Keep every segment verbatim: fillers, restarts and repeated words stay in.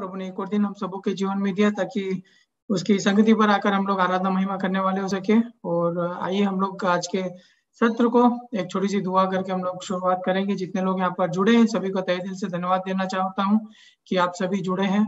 प्रभु ने एक और दिन हम सबों के जीवन में दिया ताकि उसकी संगति पर आकर हम लोग आराधना महिमा करने वाले हो सके। और आइए हम लोग आज के सत्र को एक छोटी सी दुआ करके हम लोग शुरुआत करेंगे। जितने लोग यहाँ पर जुड़े हैं सभी को तहे दिल से धन्यवाद देना चाहता हूँ कि आप सभी जुड़े हैं।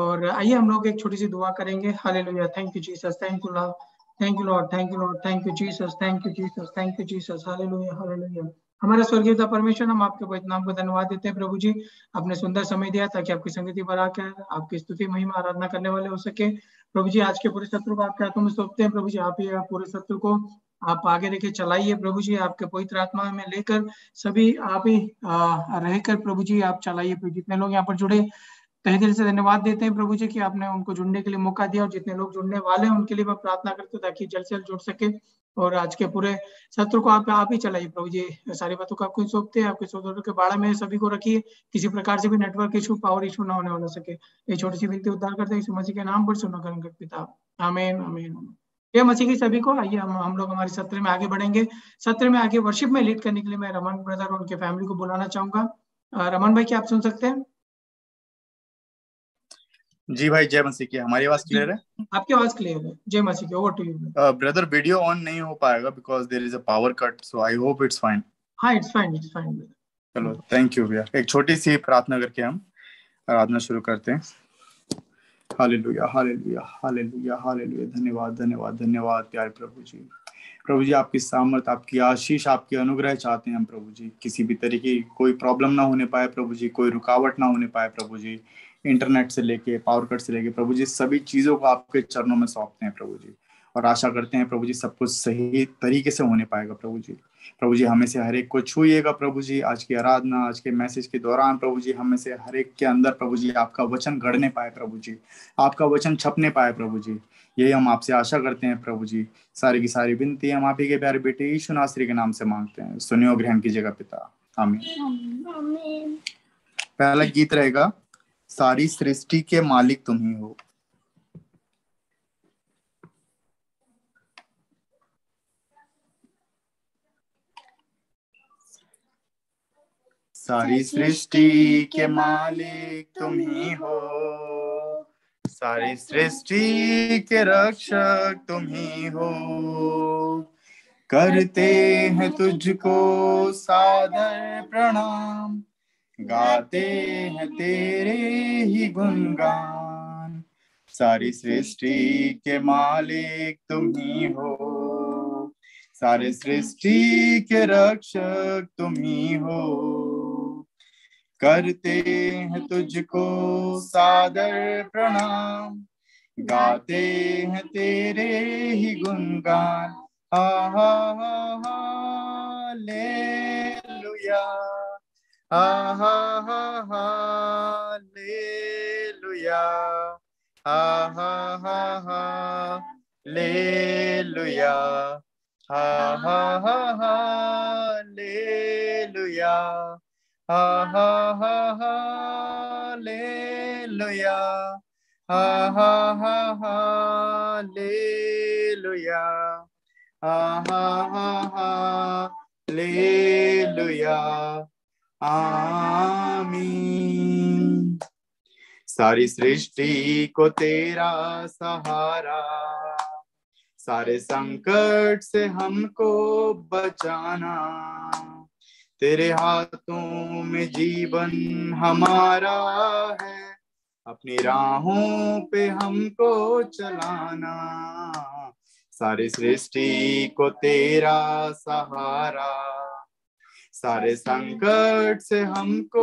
और आइए हम लोग एक छोटी सी दुआ करेंगे। Hallelujah, thank you Jesus, thank you Lord, thank you Lord, thank you Lord, thank you Jesus, thank you Jesus, thank you Jesus, hallelujah, hallelujah. हमारे स्वर्गीय पिता परमेश्वर, हम आपके पवित्र नाम को धन्यवाद देते हैं प्रभु जी, आपने सुंदर समय दिया ताकि आपकी संगति पर आकर आपकी स्तुति महिमा आराधना करने वाले हो सके। प्रभु जी आज के पूरे सत्र को आपके हाथों में सौंपते हैं। प्रभु जी आप ये पूरे सत्र को आप आगे लेके चलाइए प्रभु जी, आपके पवित्र आत्मा में लेकर सभी आप ही रहकर प्रभु जी आप चलाइए। जितने लोग यहाँ पर जुड़े तहे दिल से धन्यवाद देते हैं प्रभु जी कि आपने उनको जुड़ने के लिए मौका दिया, और जितने लोग जुड़ने वाले हैं उनके लिए मैं प्रार्थना करते हूँ ताकि जल्द से जल्द जुड़ सके। और आज के पूरे सत्र को आप आप ही चलाइए प्रभु जी, सारी बातों को आपको सौंपते हैं। आपके सौदों के बाड़ा में सभी को रखिए, किसी प्रकार से भी नेटवर्क इशू पावर इशू ना होने वाला सके। ये छोटी सी विनती उद्धार करते हैं यीशु मसीह के नाम पर सुनो करेंगे पिता, आमीन आमीन। ये मसीह की सभी को आइए हम हम लोग हमारे सत्र में आगे बढ़ेंगे। सत्र में आगे वर्शिप में लीड करने के लिए मैं रमन ब्रदर और उनके फैमिली को बुलाना चाहूंगा। रमन भाई क्या आप सुन सकते हैं? जी भाई जय मसीह की। हमारी आवाज क्लियर है? आपकी आवाज क्लियर है। जय मसीह की, over to you brother. Video on नहीं हो पाएगा because there is a power cut, so I hope it's fine. हां it's fine, it's fine brother. चलो थैंक यू भैया। एक छोटी सी प्रार्थना करके हम आराधना शुरू करते हैं। Hallelujah hallelujah hallelujah hallelujah. धन्यवाद धन्यवाद धन्यवाद प्यारे प्रभु जी। प्रभु जी आपकी सामर्थ, आपकी आशीष, आपके अनुग्रह चाहते हैं हम प्रभु जी। किसी भी तरीके की कोई प्रॉब्लम ना होने पाए प्रभु जी, कोई रुकावट ना होने पाए प्रभु जी। इंटरनेट से लेके पावर कट से लेके प्रभु जी सभी चीज़ों को आपके चरणों में सौंपते हैं प्रभु जी, और आशा करते हैं प्रभु जी सब कुछ सही तरीके से होने पाएगा प्रभु जी। प्रभु जी हमें से हर एक को छूइएगा प्रभु जी। आज की आराधना, आज के मैसेज के दौरान प्रभु जी हमें से हर एक के अंदर प्रभु जी आपका वचन गढ़ने पाए प्रभु जी, आपका वचन छपने पाए प्रभु जी। यही हम आपसे आशा करते हैं प्रभु जी। सारी की सारी विनती हम आप ही के प्यारे बेटे यीशु नासरी के नाम से मांगते हैं, सुनियो ग्रहण कीजिएगा पिता, आमीन। पहला गीत रहेगा सारी सृष्टि के मालिक तुम ही हो। सारी सृष्टि के मालिक तुम ही हो, सारी सृष्टि के रक्षक तुम ही हो। करते हैं तुझको सादर प्रणाम, गाते हैं तेरे ही गुणगान। सारी सृष्टि के मालिक तुम ही हो, सारी सृष्टि के रक्षक तुम ही हो। करते हैं तुझको सादर प्रणाम, गाते हैं तेरे ही गुणगान। हा हा हा हालेलुया, आहा हा हालेलुया, आहा हा हालेलुया, आहा हा हालेलुया, आहा हा हालेलुया, आहा हा हालेलुया, आहा हा हालेलुया, आमीन। सारी सृष्टि को तेरा सहारा, सारे संकट से हमको बचाना। तेरे हाथों में जीवन हमारा है, अपनी राहों पे हमको चलाना। सारी सृष्टि को तेरा सहारा, सारे संकट से हमको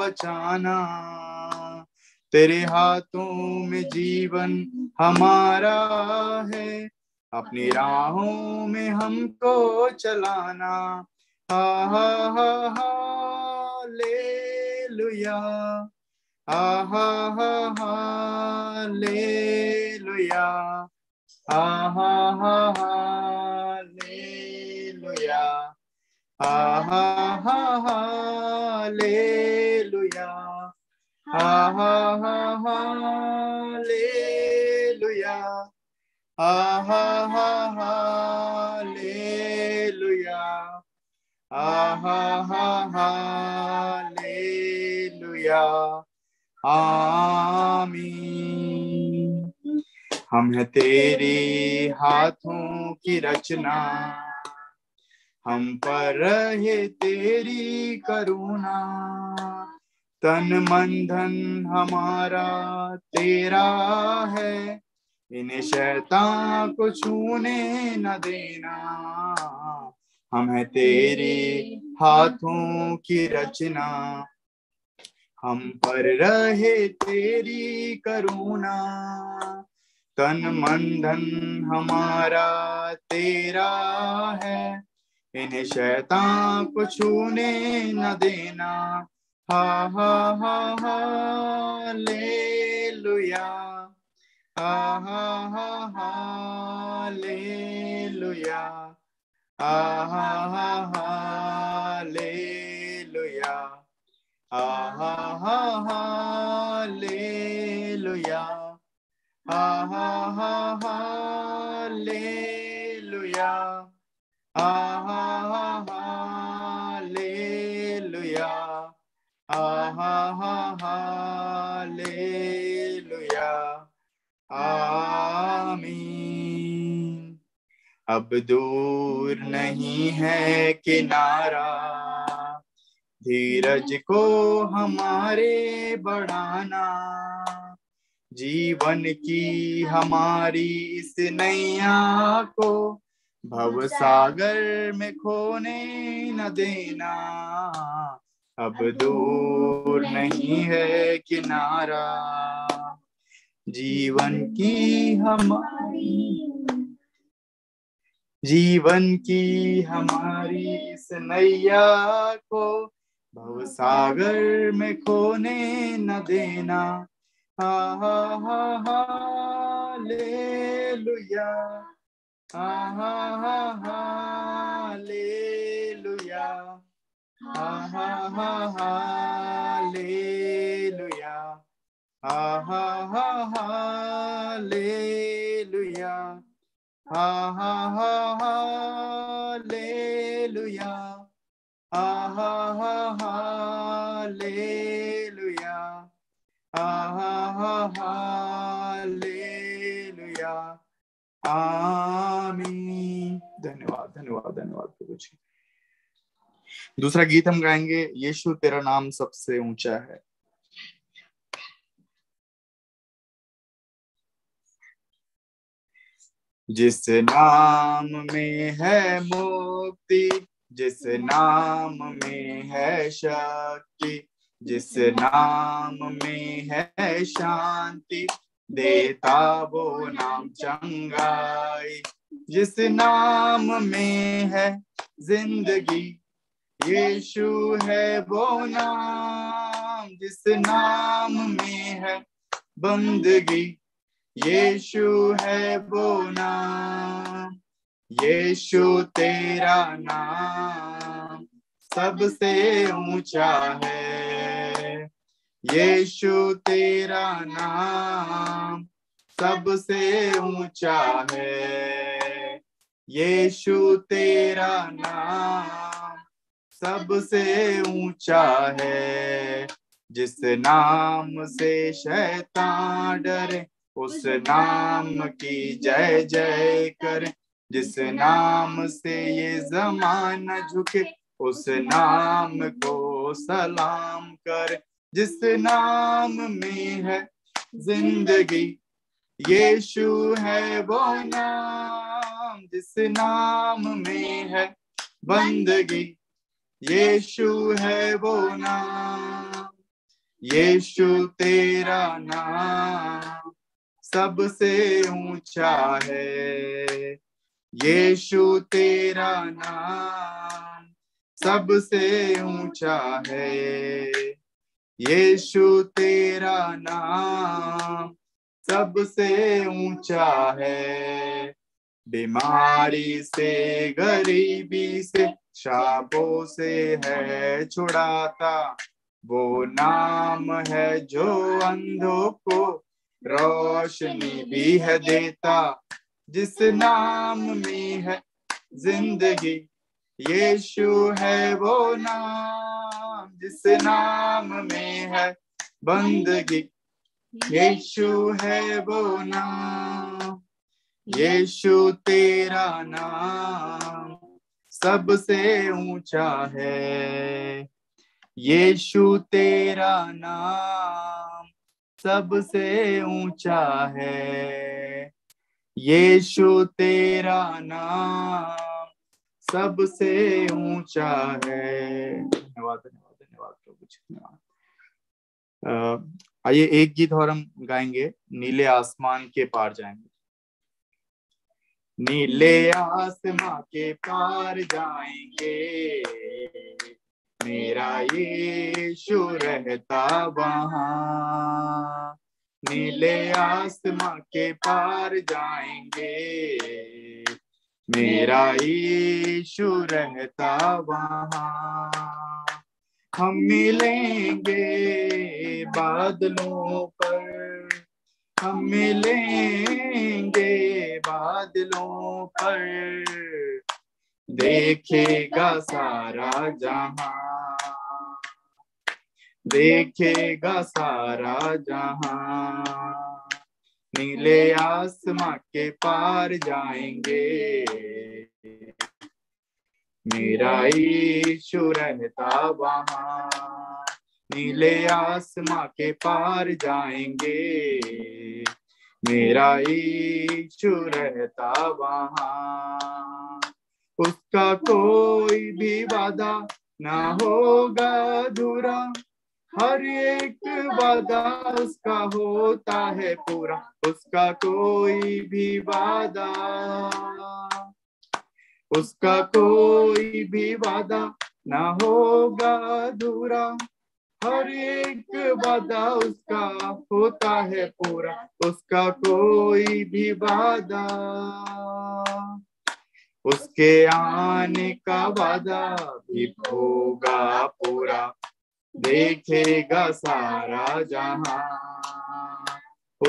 बचाना। तेरे हाथों में जीवन हमारा है, अपनी राहों में हमको चलाना। हा हा हा हालेलुया, आहा हा हालेलुया, आहा हा हालेलुया, आहा हा हालेलुया, आहा हा हालेलुया, आहा हा हालेलुया, आहा हा हालेलुया, आमीन। गुलामी, हम है तेरे हाथों की रचना, हम पर रहे तेरी करुणा, तन मन धन हमारा तेरा है, इन्हें शैतान को छूने न देना। हम है तेरे हाथों की रचना, हम पर रहे तेरी करुणा, तन मन धन हमारा तेरा है, इन्हें शैतान को छूने न देना। हा हा हा हालेलुया, हा हा हा हालेलुया, हा हा हा हालेलुया, हा हा हा हालेलुया, हा हा हा हालेलुया, हा हा हा हालेलुया, हा हा हा हालेलुया, आमीन। अब दूर नहीं है किनारा, धीरज को हमारे बढ़ाना, जीवन की हमारी इस नैया को भवसागर में खोने न देना। अब दूर नहीं है किनारा, जीवन की हमारी जीवन की हमारी इस नैया को भवसागर में खोने न देना। हा हा हा हालेलुया, हा हा हा हालेलुया, हा हा हा हालेलुया, हा हा हा हालेलुया, हा हा हा हालेलुया, हा हा हा हालेलुया, हा हा हा हालेलुया, आमीन। धन्यवाद धन्यवाद धन्यवाद प्रभु जी। दूसरा गीत हम गाएंगे, यीशु तेरा नाम सबसे ऊंचा है। जिस नाम में है मुक्ति, जिस नाम में है शक्ति, जिस नाम में है शांति, देता वो नाम चंगाई, जिस नाम में है जिंदगी, यीशु है वो नाम, जिस नाम में है बंदगी, यीशु है वो नाम, यीशु तेरा नाम सबसे ऊंचा है, यीशु तेरा नाम सबसे ऊंचा है, यीशु तेरा नाम सबसे ऊंचा है। जिस नाम से शैतान डरे, उस नाम की जय जय करे, जिस नाम से ये जमाना झुके, उस नाम को सलाम करे, जिस नाम में है जिंदगी, यीशु है वो नाम, जिस नाम में है बंदगी, यीशु है वो नाम, यीशु तेरा नाम सबसे ऊंचा है, यीशु तेरा नाम सबसे ऊंचा है, यीशु तेरा नाम सबसे ऊंचा है। बीमारी से, गरीबी से, शापों से है छुड़ाता, वो नाम है जो अंधों को रोशनी भी है देता, जिस नाम में है जिंदगी, यीशु है वो नाम, जिस नाम में है बंदगी, यीशु है वो नाम, यीशु तेरा नाम सबसे ऊंचा है, यीशु तेरा नाम सबसे ऊंचा है, यीशु तेरा नाम सबसे ऊंचा है। धन्यवाद धन्यवाद धन्यवाद प्रभु जी, धन्यवाद। आइए एक गीत और हम गाएंगे, नीले आसमान के पार जाएंगे। नीले आसमां के पार जाएंगे, मेरा यीशु रहता वहाँ। नीले आसमां के पार जाएंगे, मेरा यीशु रहता वहाँ। हम मिलेंगे बादलों पर, हम मिलेंगे बादलों पर, देखेगा सारा जहां, देखेगा सारा जहां। नीले आसमां के पार जाएंगे, मेरा यीशु रहता वहाँ। नीले आसमां के पार जाएंगे, मेरा यीशु रहता वहाँ। उसका कोई भी वादा ना होगा अधूरा, हर एक वादा उसका होता है पूरा। उसका कोई भी वादा, उसका कोई भी वादा ना होगा अधूरा, हर एक वादा उसका होता है पूरा। उसका कोई भी वादा, उसके आने का वादा भी होगा पूरा, देखेगा सारा जहां।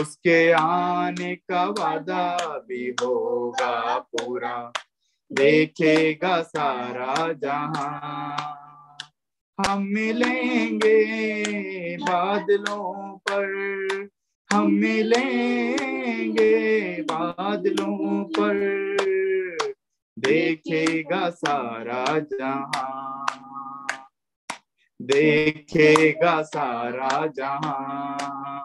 उसके आने का वादा भी होगा पूरा, देखेगा सारा जहां। हम मिलेंगे बादलों पर, हम मिलेंगे बादलों पर, देखेगा सारा जहां, देखेगा सारा जहां।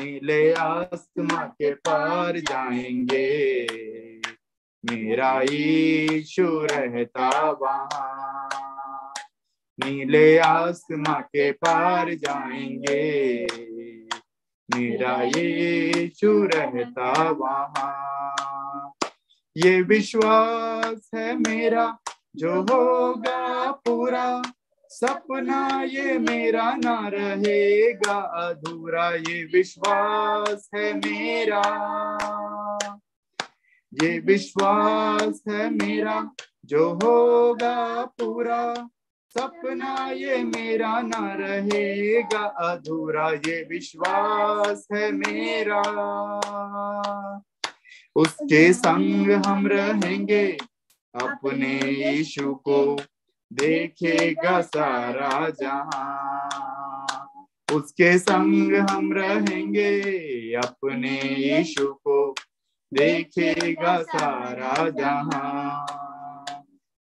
नीले आसमां के पार जाएंगे, मेरा यीशु रहता वहाँ। नीले आसमां के पार जाएंगे, मेरा यीशु रहता वहाँ। ये विश्वास है मेरा जो होगा पूरा, सपना ये मेरा ना रहेगा अधूरा। ये विश्वास है मेरा, ये विश्वास है मेरा जो होगा पूरा, सपना ये मेरा ना रहेगा अधूरा। ये विश्वास है मेरा, उसके संग हम रहेंगे, अपने यीशु को देखेगा सारा जहां। उसके संग हम रहेंगे, अपने यीशु को देखेगा सारा जहां।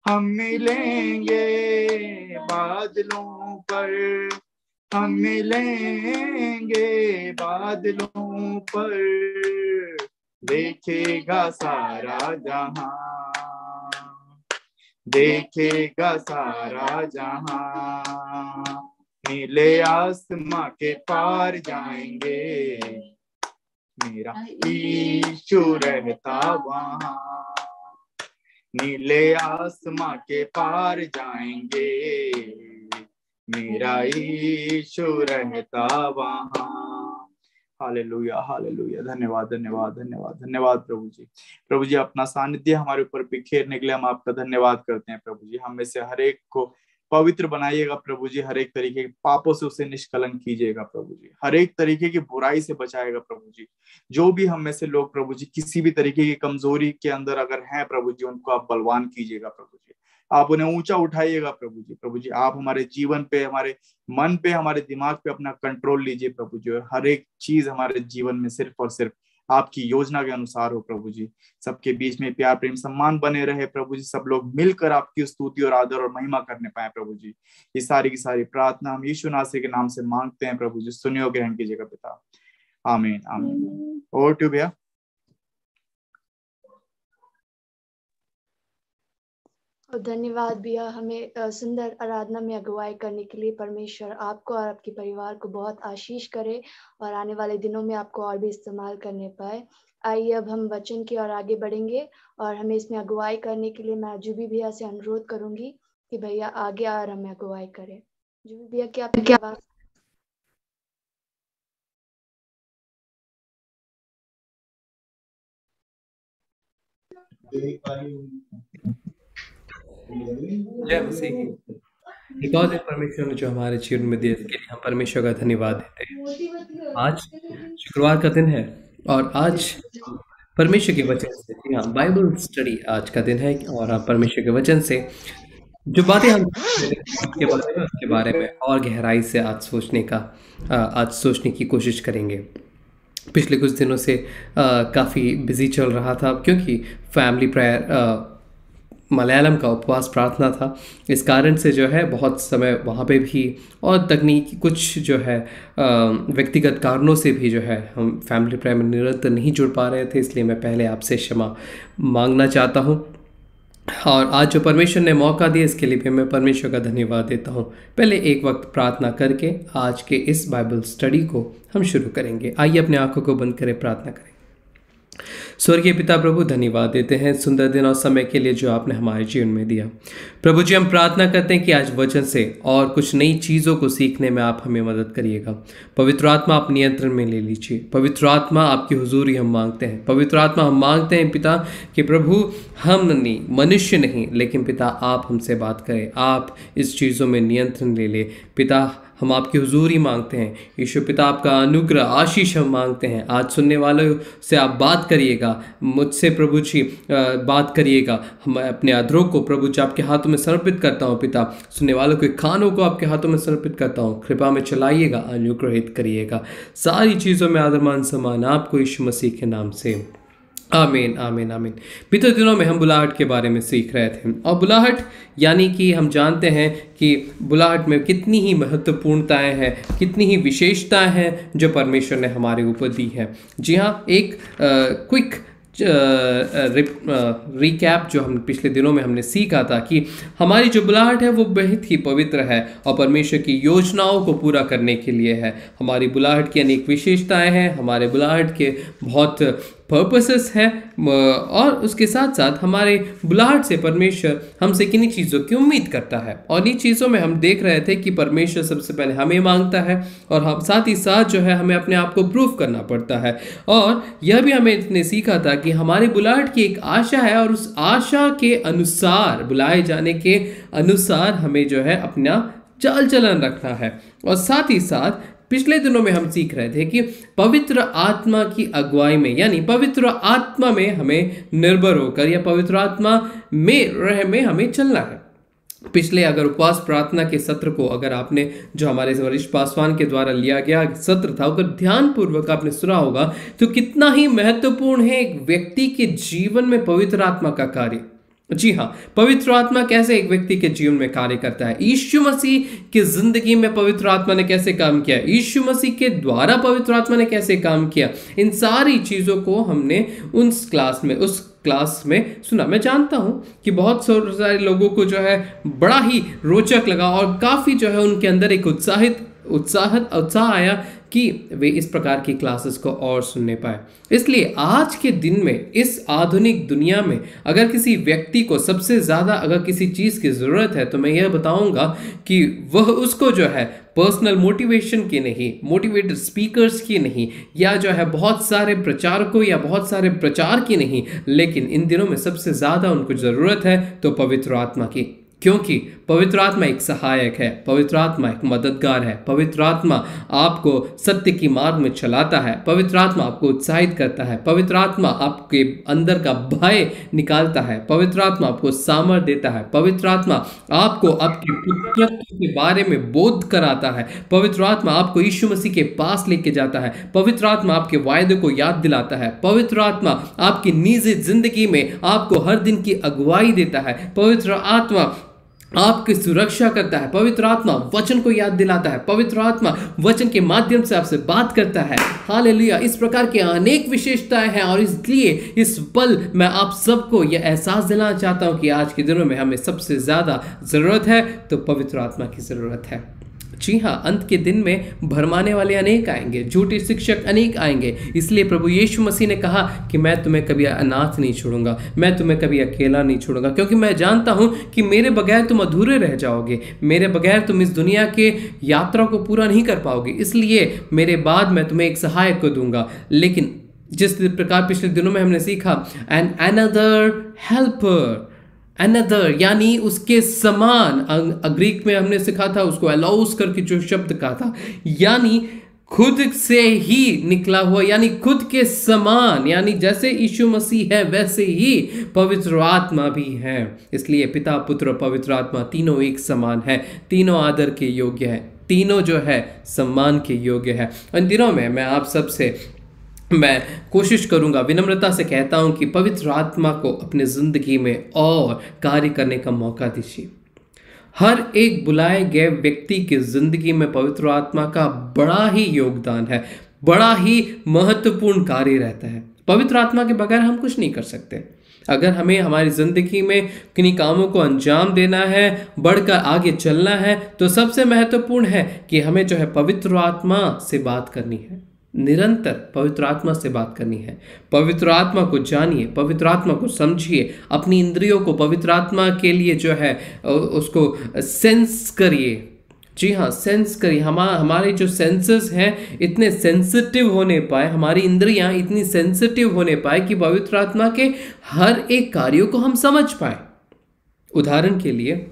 हम मिलेंगे बादलों पर, हम मिलेंगे बादलों पर, देखेगा सारा जहां, देखेगा सारा जहां। नीले आसमां के पार जाएंगे, मेरा यीशु रहता वहाँ। नीले आसमां के पार जाएंगे, मेरा यीशु रहता वहाँ। हालेलुया हालेलुया, धन्यवाद धन्यवाद धन्यवाद धन्यवाद प्रभु जी। प्रभु जी अपना सानिध्य हमारे ऊपर बिखेरने के लिए हम आपका धन्यवाद करते हैं। प्रभु जी हम में से हर एक को पवित्र बनाइएगा प्रभु जी, हर एक तरीके के पापों से उसे निष्कलंक कीजिएगा प्रभु जी, हर एक तरीके की बुराई से बचाएगा प्रभु जी। जो भी हम में से लोग प्रभु जी किसी भी तरीके की कमजोरी के अंदर अगर हैं प्रभु जी, उनको आप बलवान कीजिएगा प्रभु जी। आप उन्हें ऊंचा उठाइएगा प्रभु जी। प्रभु जी आप हमारे जीवन पे, हमारे मन पे, हमारे दिमाग पे अपना कंट्रोल लीजिए प्रभु जी, और हर एक चीज हमारे जीवन में सिर्फ और सिर्फ आपकी योजना के अनुसार हो प्रभु जी। सबके बीच में प्यार, प्रेम, सम्मान बने रहे प्रभु जी। सब लोग मिलकर आपकी स्तुति और आदर और महिमा करने पाए प्रभु जी। ये सारी की सारी प्रार्थना हम यीशु नासरी के नाम से मांगते हैं प्रभु जी, सुनियो ग्रहण कीजिएगा पिता। आमीन आमीन। ओवर टू भैया। धन्यवाद भैया हमें सुंदर आराधना में अगुवाई करने के लिए। परमेश्वर आपको और आपके परिवार को बहुत आशीष करे और आने वाले दिनों में आपको और भी इस्तेमाल करने पाए। आइए अब हम वचन की ओर आगे बढ़ेंगे और हमें इसमें अगुवाई करने के लिए मैं जुबी भैया से अनुरोध करूंगी कि भैया आगे और हमें अगुवाई करें। जुबी भैया क्या आप क्या बात? जय मसीह की। बिकॉज परमेश्वर ने जो हमारे जीवन में दिया इसके लिए हम परमेश्वर का धन्यवाद देते हैं। आज शुक्रवार का दिन है और आज परमेश्वर के वचन से, हाँ बाइबल स्टडी आज का दिन है और हम परमेश्वर के वचन से जो बातें हम के बारे में उसके बारे में और गहराई से आज सोचने का आज सोचने की कोशिश करेंगे। पिछले कुछ दिनों से काफ़ी बिजी चल रहा था क्योंकि फैमिली प्रेयर मलयालम का उपवास प्रार्थना था। इस कारण से जो है बहुत समय वहाँ पे भी और तकनीकी कुछ जो है व्यक्तिगत कारणों से भी जो है हम फैमिली प्रेयर में निरंतर नहीं जुड़ पा रहे थे, इसलिए मैं पहले आपसे क्षमा मांगना चाहता हूँ। और आज जो परमेश्वर ने मौका दिया इसके लिए भी मैं परमेश्वर का धन्यवाद देता हूँ। पहले एक वक्त प्रार्थना करके आज के इस बाइबल स्टडी को हम शुरू करेंगे। आइए अपने आँखों को बंद करें, प्रार्थना करें। स्वर्गीय पिता प्रभु धन्यवाद देते हैं सुंदर दिन और समय के लिए जो आपने हमारे जीवन में दिया। प्रभु जी हम प्रार्थना करते हैं कि आज वचन से और कुछ नई चीज़ों को सीखने में आप हमें मदद करिएगा। पवित्र आत्मा आप नियंत्रण में ले लीजिए। पवित्र आत्मा आपकी हुजूरी हम मांगते हैं। पवित्र आत्मा हम मांगते हैं पिता कि प्रभु हम नहीं, मनुष्य नहीं, लेकिन पिता आप हमसे बात करें, आप इस चीज़ों में नियंत्रण ले लें। पिता हम आपकी हुजूरी मांगते हैं। यीशु पिता आपका अनुग्रह आशीष हम मांगते हैं। आज सुनने वालों से आप बात करिएगा, मुझसे प्रभु जी बात करिएगा। हम अपने अधरों को प्रभु जी आपके हाथों में समर्पित करता हूँ पिता। सुनने वालों के कानों को आपके हाथों में समर्पित करता हूँ। कृपा में चलाइएगा, अनुग्रहित करिएगा। सारी चीज़ों में आदर मान सम्मान आपको यीशु मसीह के नाम से, आमीन आमीन आमीन। पिछले दिनों में हम बुलाहट के बारे में सीख रहे थे और बुलाहट यानी कि हम जानते हैं कि बुलाहट में कितनी ही महत्वपूर्णताएं हैं, कितनी ही विशेषताएं हैं जो परमेश्वर ने हमारे ऊपर दी हैं। जी हाँ, एक क्विक रिकैप जो हम पिछले दिनों में हमने सीखा था कि हमारी जो बुलाहट है वो बहुत ही पवित्र है और परमेश्वर की योजनाओं को पूरा करने के लिए है। हमारी बुलाहट की अनेक विशेषताएं हैं, हमारे बुलाहट के बहुत पर्पसेस हैं और उसके साथ साथ हमारे बुलाहट से परमेश्वर हमसे किन्हीं चीज़ों की उम्मीद करता है। और इन चीज़ों में हम देख रहे थे कि परमेश्वर सबसे पहले हमें मांगता है और हम साथ ही साथ जो है हमें अपने आप को प्रूफ करना पड़ता है। और यह भी हमें इसने सीखा था कि हमारे बुलाहट की एक आशा है और उस आशा के अनुसार, बुलाए जाने के अनुसार हमें जो है अपना चाल चलन रखना है। और साथ ही साथ पिछले दिनों में हम सीख रहे थे कि पवित्र आत्मा की अगुवाई में, यानी पवित्र आत्मा में हमें निर्भर होकर या पवित्र आत्मा में रह में हमें चलना है। पिछले अगर उपवास प्रार्थना के सत्र को अगर आपने, जो हमारे वरिष्ठ पासवान के द्वारा लिया गया सत्र था, अगर ध्यानपूर्वक आपने सुना होगा तो कितना ही महत्वपूर्ण है एक व्यक्ति के जीवन में पवित्र आत्मा का कार्य। जी हाँ, पवित्र आत्मा कैसे एक व्यक्ति के जीवन में कार्य करता है, यीशु मसीह की जिंदगी में पवित्र आत्मा ने कैसे काम किया, यीशु मसीह के द्वारा पवित्र आत्मा ने कैसे काम किया, इन सारी चीज़ों को हमने उन क्लास में उस क्लास में सुना। मैं जानता हूँ कि बहुत सारे लोगों को जो है बड़ा ही रोचक लगा और काफ़ी जो है उनके अंदर एक उत्साहित उत्साह उत्साह आया कि वे इस प्रकार की क्लासेस को और सुनने पाए। इसलिए आज के दिन में इस आधुनिक दुनिया में अगर किसी व्यक्ति को सबसे ज़्यादा अगर किसी चीज़ की ज़रूरत है तो मैं यह बताऊंगा कि वह उसको जो है पर्सनल मोटिवेशन की नहीं, मोटिवेटेड स्पीकर्स की नहीं, या जो है बहुत सारे प्रचारकों या बहुत सारे प्रचार की नहीं, लेकिन इन दिनों में सबसे ज़्यादा उनको ज़रूरत है तो पवित्र आत्मा की। क्योंकि पवित्र आत्मा एक सहायक है, पवित्र आत्मा एक मददगार है, पवित्र आत्मा आपको सत्य की मार्ग में चलाता है, पवित्र आत्मा आपको उत्साहित करता है, पवित्र आत्मा आपके अंदर का भय निकालता है, पवित्र आत्मा आपको सामर्थ्य देता है, पवित्र आत्मा आपको आपकी पुत्रत्व के बारे में बोध कराता है, पवित्र आत्मा आपको यीशु मसीह के पास लेके जाता है, पवित्र आत्मा आपके वायदे को याद दिलाता है, पवित्र आत्मा आपकी निजी जिंदगी में आपको हर दिन की अगुवाई देता है, पवित्र आत्मा आपकी सुरक्षा करता है, पवित्र आत्मा वचन को याद दिलाता है, पवित्र आत्मा वचन के माध्यम से आपसे बात करता है। हालेलुया। इस प्रकार के अनेक विशेषताएं हैं और इसलिए इस पल मैं आप सबको यह एहसास दिलाना चाहता हूं कि आज के दिनों में हमें सबसे ज़्यादा ज़रूरत है तो पवित्र आत्मा की ज़रूरत है। जी हाँ, अंत के दिन में भरमाने वाले अनेक आएंगे, झूठे शिक्षक अनेक आएंगे, इसलिए प्रभु यीशु मसीह ने कहा कि मैं तुम्हें कभी अनाथ नहीं छोड़ूंगा, मैं तुम्हें कभी अकेला नहीं छोड़ूंगा, क्योंकि मैं जानता हूँ कि मेरे बगैर तुम अधूरे रह जाओगे, मेरे बगैर तुम इस दुनिया के यात्रा को पूरा नहीं कर पाओगे, इसलिए मेरे बाद मैं तुम्हें एक सहायक को दूंगा। लेकिन जिस प्रकार पिछले दिनों में हमने सीखा, एंड अनदर हेल्पर, अनदर यानी उसके समान, ग्रीक में हमने सीखा था उसको अलाउस करके जो शब्द कहा था, यानी खुद से ही निकला हुआ, यानी खुद के समान, यानी जैसे यीशु मसीह है वैसे ही पवित्र आत्मा भी है। इसलिए पिता, पुत्र, पवित्र आत्मा तीनों एक समान है, तीनों आदर के योग्य है, तीनों जो है सम्मान के योग्य है। इन दिनों में मैं आप सबसे मैं कोशिश करूंगा, विनम्रता से कहता हूं कि पवित्र आत्मा को अपने ज़िंदगी में और कार्य करने का मौका दीजिए। हर एक बुलाए गए व्यक्ति की ज़िंदगी में पवित्र आत्मा का बड़ा ही योगदान है, बड़ा ही महत्वपूर्ण कार्य रहता है। पवित्र आत्मा के बगैर हम कुछ नहीं कर सकते। अगर हमें हमारी ज़िंदगी में किन्हीं कामों को अंजाम देना है, बढ़कर आगे चलना है, तो सबसे महत्वपूर्ण है कि हमें जो है पवित्र आत्मा से बात करनी है, निरंतर पवित्र आत्मा से बात करनी है। पवित्र आत्मा को जानिए, पवित्र आत्मा को समझिए, अपनी इंद्रियों को पवित्र आत्मा के लिए जो है उसको सेंस करिए। जी हाँ, सेंस करिए। हम हमारे जो सेंसेस हैं इतने सेंसिटिव होने पाए, हमारी इंद्रियां इतनी सेंसिटिव होने पाए कि पवित्र आत्मा के हर एक कार्यों को हम समझ पाए। उदाहरण के लिए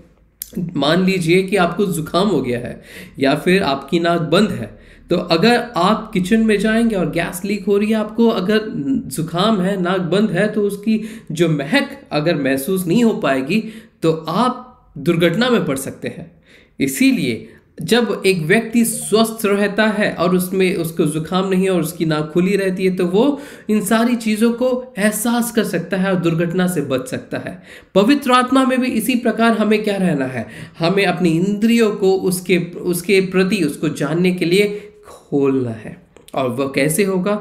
मान लीजिए कि आपको जुकाम हो गया है या फिर आपकी नाक बंद है, तो अगर आप किचन में जाएंगे और गैस लीक हो रही है, आपको अगर जुकाम है, नाक बंद है, तो उसकी जो महक अगर महसूस नहीं हो पाएगी तो आप दुर्घटना में पड़ सकते हैं। इसीलिए जब एक व्यक्ति स्वस्थ रहता है और उसमें उसको जुकाम नहीं है और उसकी नाक खुली रहती है, तो वो इन सारी चीज़ों को एहसास कर सकता है और दुर्घटना से बच सकता है। पवित्र आत्मा में भी इसी प्रकार हमें क्या रहना है, हमें अपनी इंद्रियों को उसके उसके प्रति उसको जानने के लिए खोलना है। और वह कैसे होगा?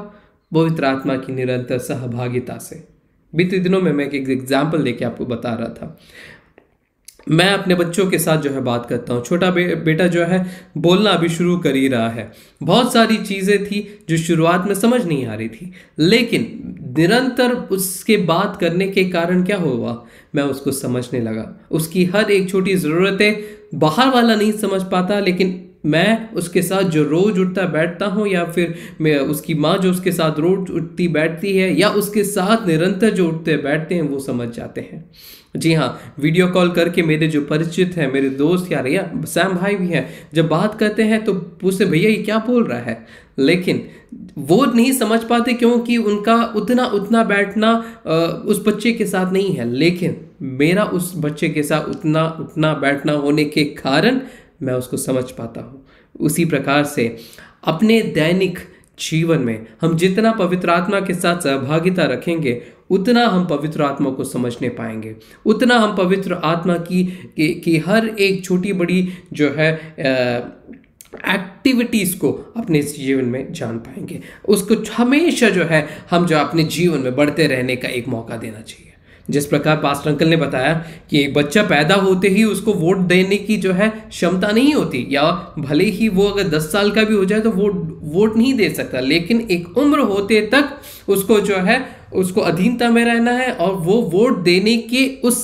पवित्र आत्मा की निरंतर सहभागिता से। बीते दिनों में मैं एक एग्जाम्पल देके आपको बता रहा था, मैं अपने बच्चों के साथ जो है बात करता हूँ। छोटा बे, बेटा जो है बोलना अभी शुरू कर ही रहा है। बहुत सारी चीज़ें थी जो शुरुआत में समझ नहीं आ रही थी, लेकिन निरंतर उसके बात करने के कारण क्या हुआ, मैं उसको समझने लगा। उसकी हर एक छोटी ज़रूरतें बाहर वाला नहीं समझ पाता, लेकिन मैं उसके साथ जो रोज़ उठता बैठता हूँ, या फिर मैं उसकी माँ जो उसके साथ रोज़ उठती बैठती है, या उसके साथ निरंतर जो उठते बैठते हैं, वो समझ जाते हैं। जी हाँ, वीडियो कॉल करके मेरे जो परिचित हैं, मेरे दोस्त यार या सैम भाई भी हैं, जब बात करते हैं तो पूछते भैया ये क्या बोल रहा है, लेकिन वो नहीं समझ पाते क्योंकि उनका उतना उतना बैठना उस बच्चे के साथ नहीं है। लेकिन मेरा उस बच्चे के साथ उतना उतना बैठना होने के कारण मैं उसको समझ पाता हूँ। उसी प्रकार से अपने दैनिक जीवन में हम जितना पवित्र आत्मा के साथ सहभागिता रखेंगे, उतना हम पवित्र आत्मा को समझने पाएंगे, उतना हम पवित्र आत्मा की की, की हर एक छोटी बड़ी जो है आ, एक्टिविटीज़ को अपने जीवन में जान पाएंगे। उसको हमेशा जो है हम जो अपने जीवन में बढ़ते रहने का एक मौका देना चाहिए। जिस प्रकार पास्टर अंकल ने बताया कि एक बच्चा पैदा होते ही उसको वोट देने की जो है क्षमता नहीं होती, या भले ही वो अगर दस साल का भी हो जाए तो वोट वोट नहीं दे सकता, लेकिन एक उम्र होते तक उसको जो है उसको अधीनता में रहना है और वो वोट देने के उस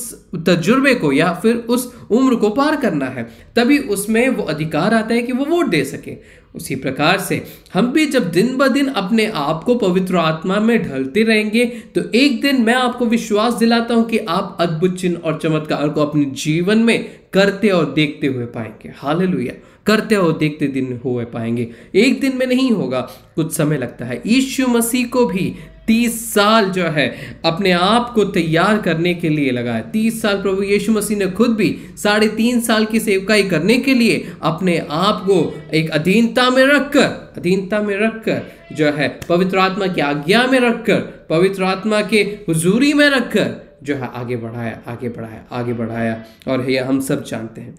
तजुर्बे को या फिर उस उम्र को पार करना है, तभी उसमें वो अधिकार आता है कि वो वोट दे सके। उसी प्रकार से हम भी जब दिन ब दिन अपने आप को पवित्र आत्मा में ढलते रहेंगे तो एक दिन मैं आपको विश्वास दिलाता हूं कि आप अद्भुत चिन्ह और चमत्कार को अपने जीवन में करते और देखते हुए पाएंगे। हालेलुया, करते और देखते दिन हुए पाएंगे। एक दिन में नहीं होगा, कुछ समय लगता है। यीशु मसीह को भी तीस साल जो है अपने आप को तैयार करने के लिए लगा है। तीस साल प्रभु यीशु मसीह ने खुद भी साढ़े तीन साल की सेवकाई करने के लिए अपने आप को एक अधीनता में रखकर अधीनता में रखकर जो है पवित्र आत्मा की आज्ञा में रखकर पवित्र आत्मा के हुजूरी में रखकर जो है आगे बढ़ाया आगे बढ़ाया आगे बढ़ाया। और यह हम सब जानते हैं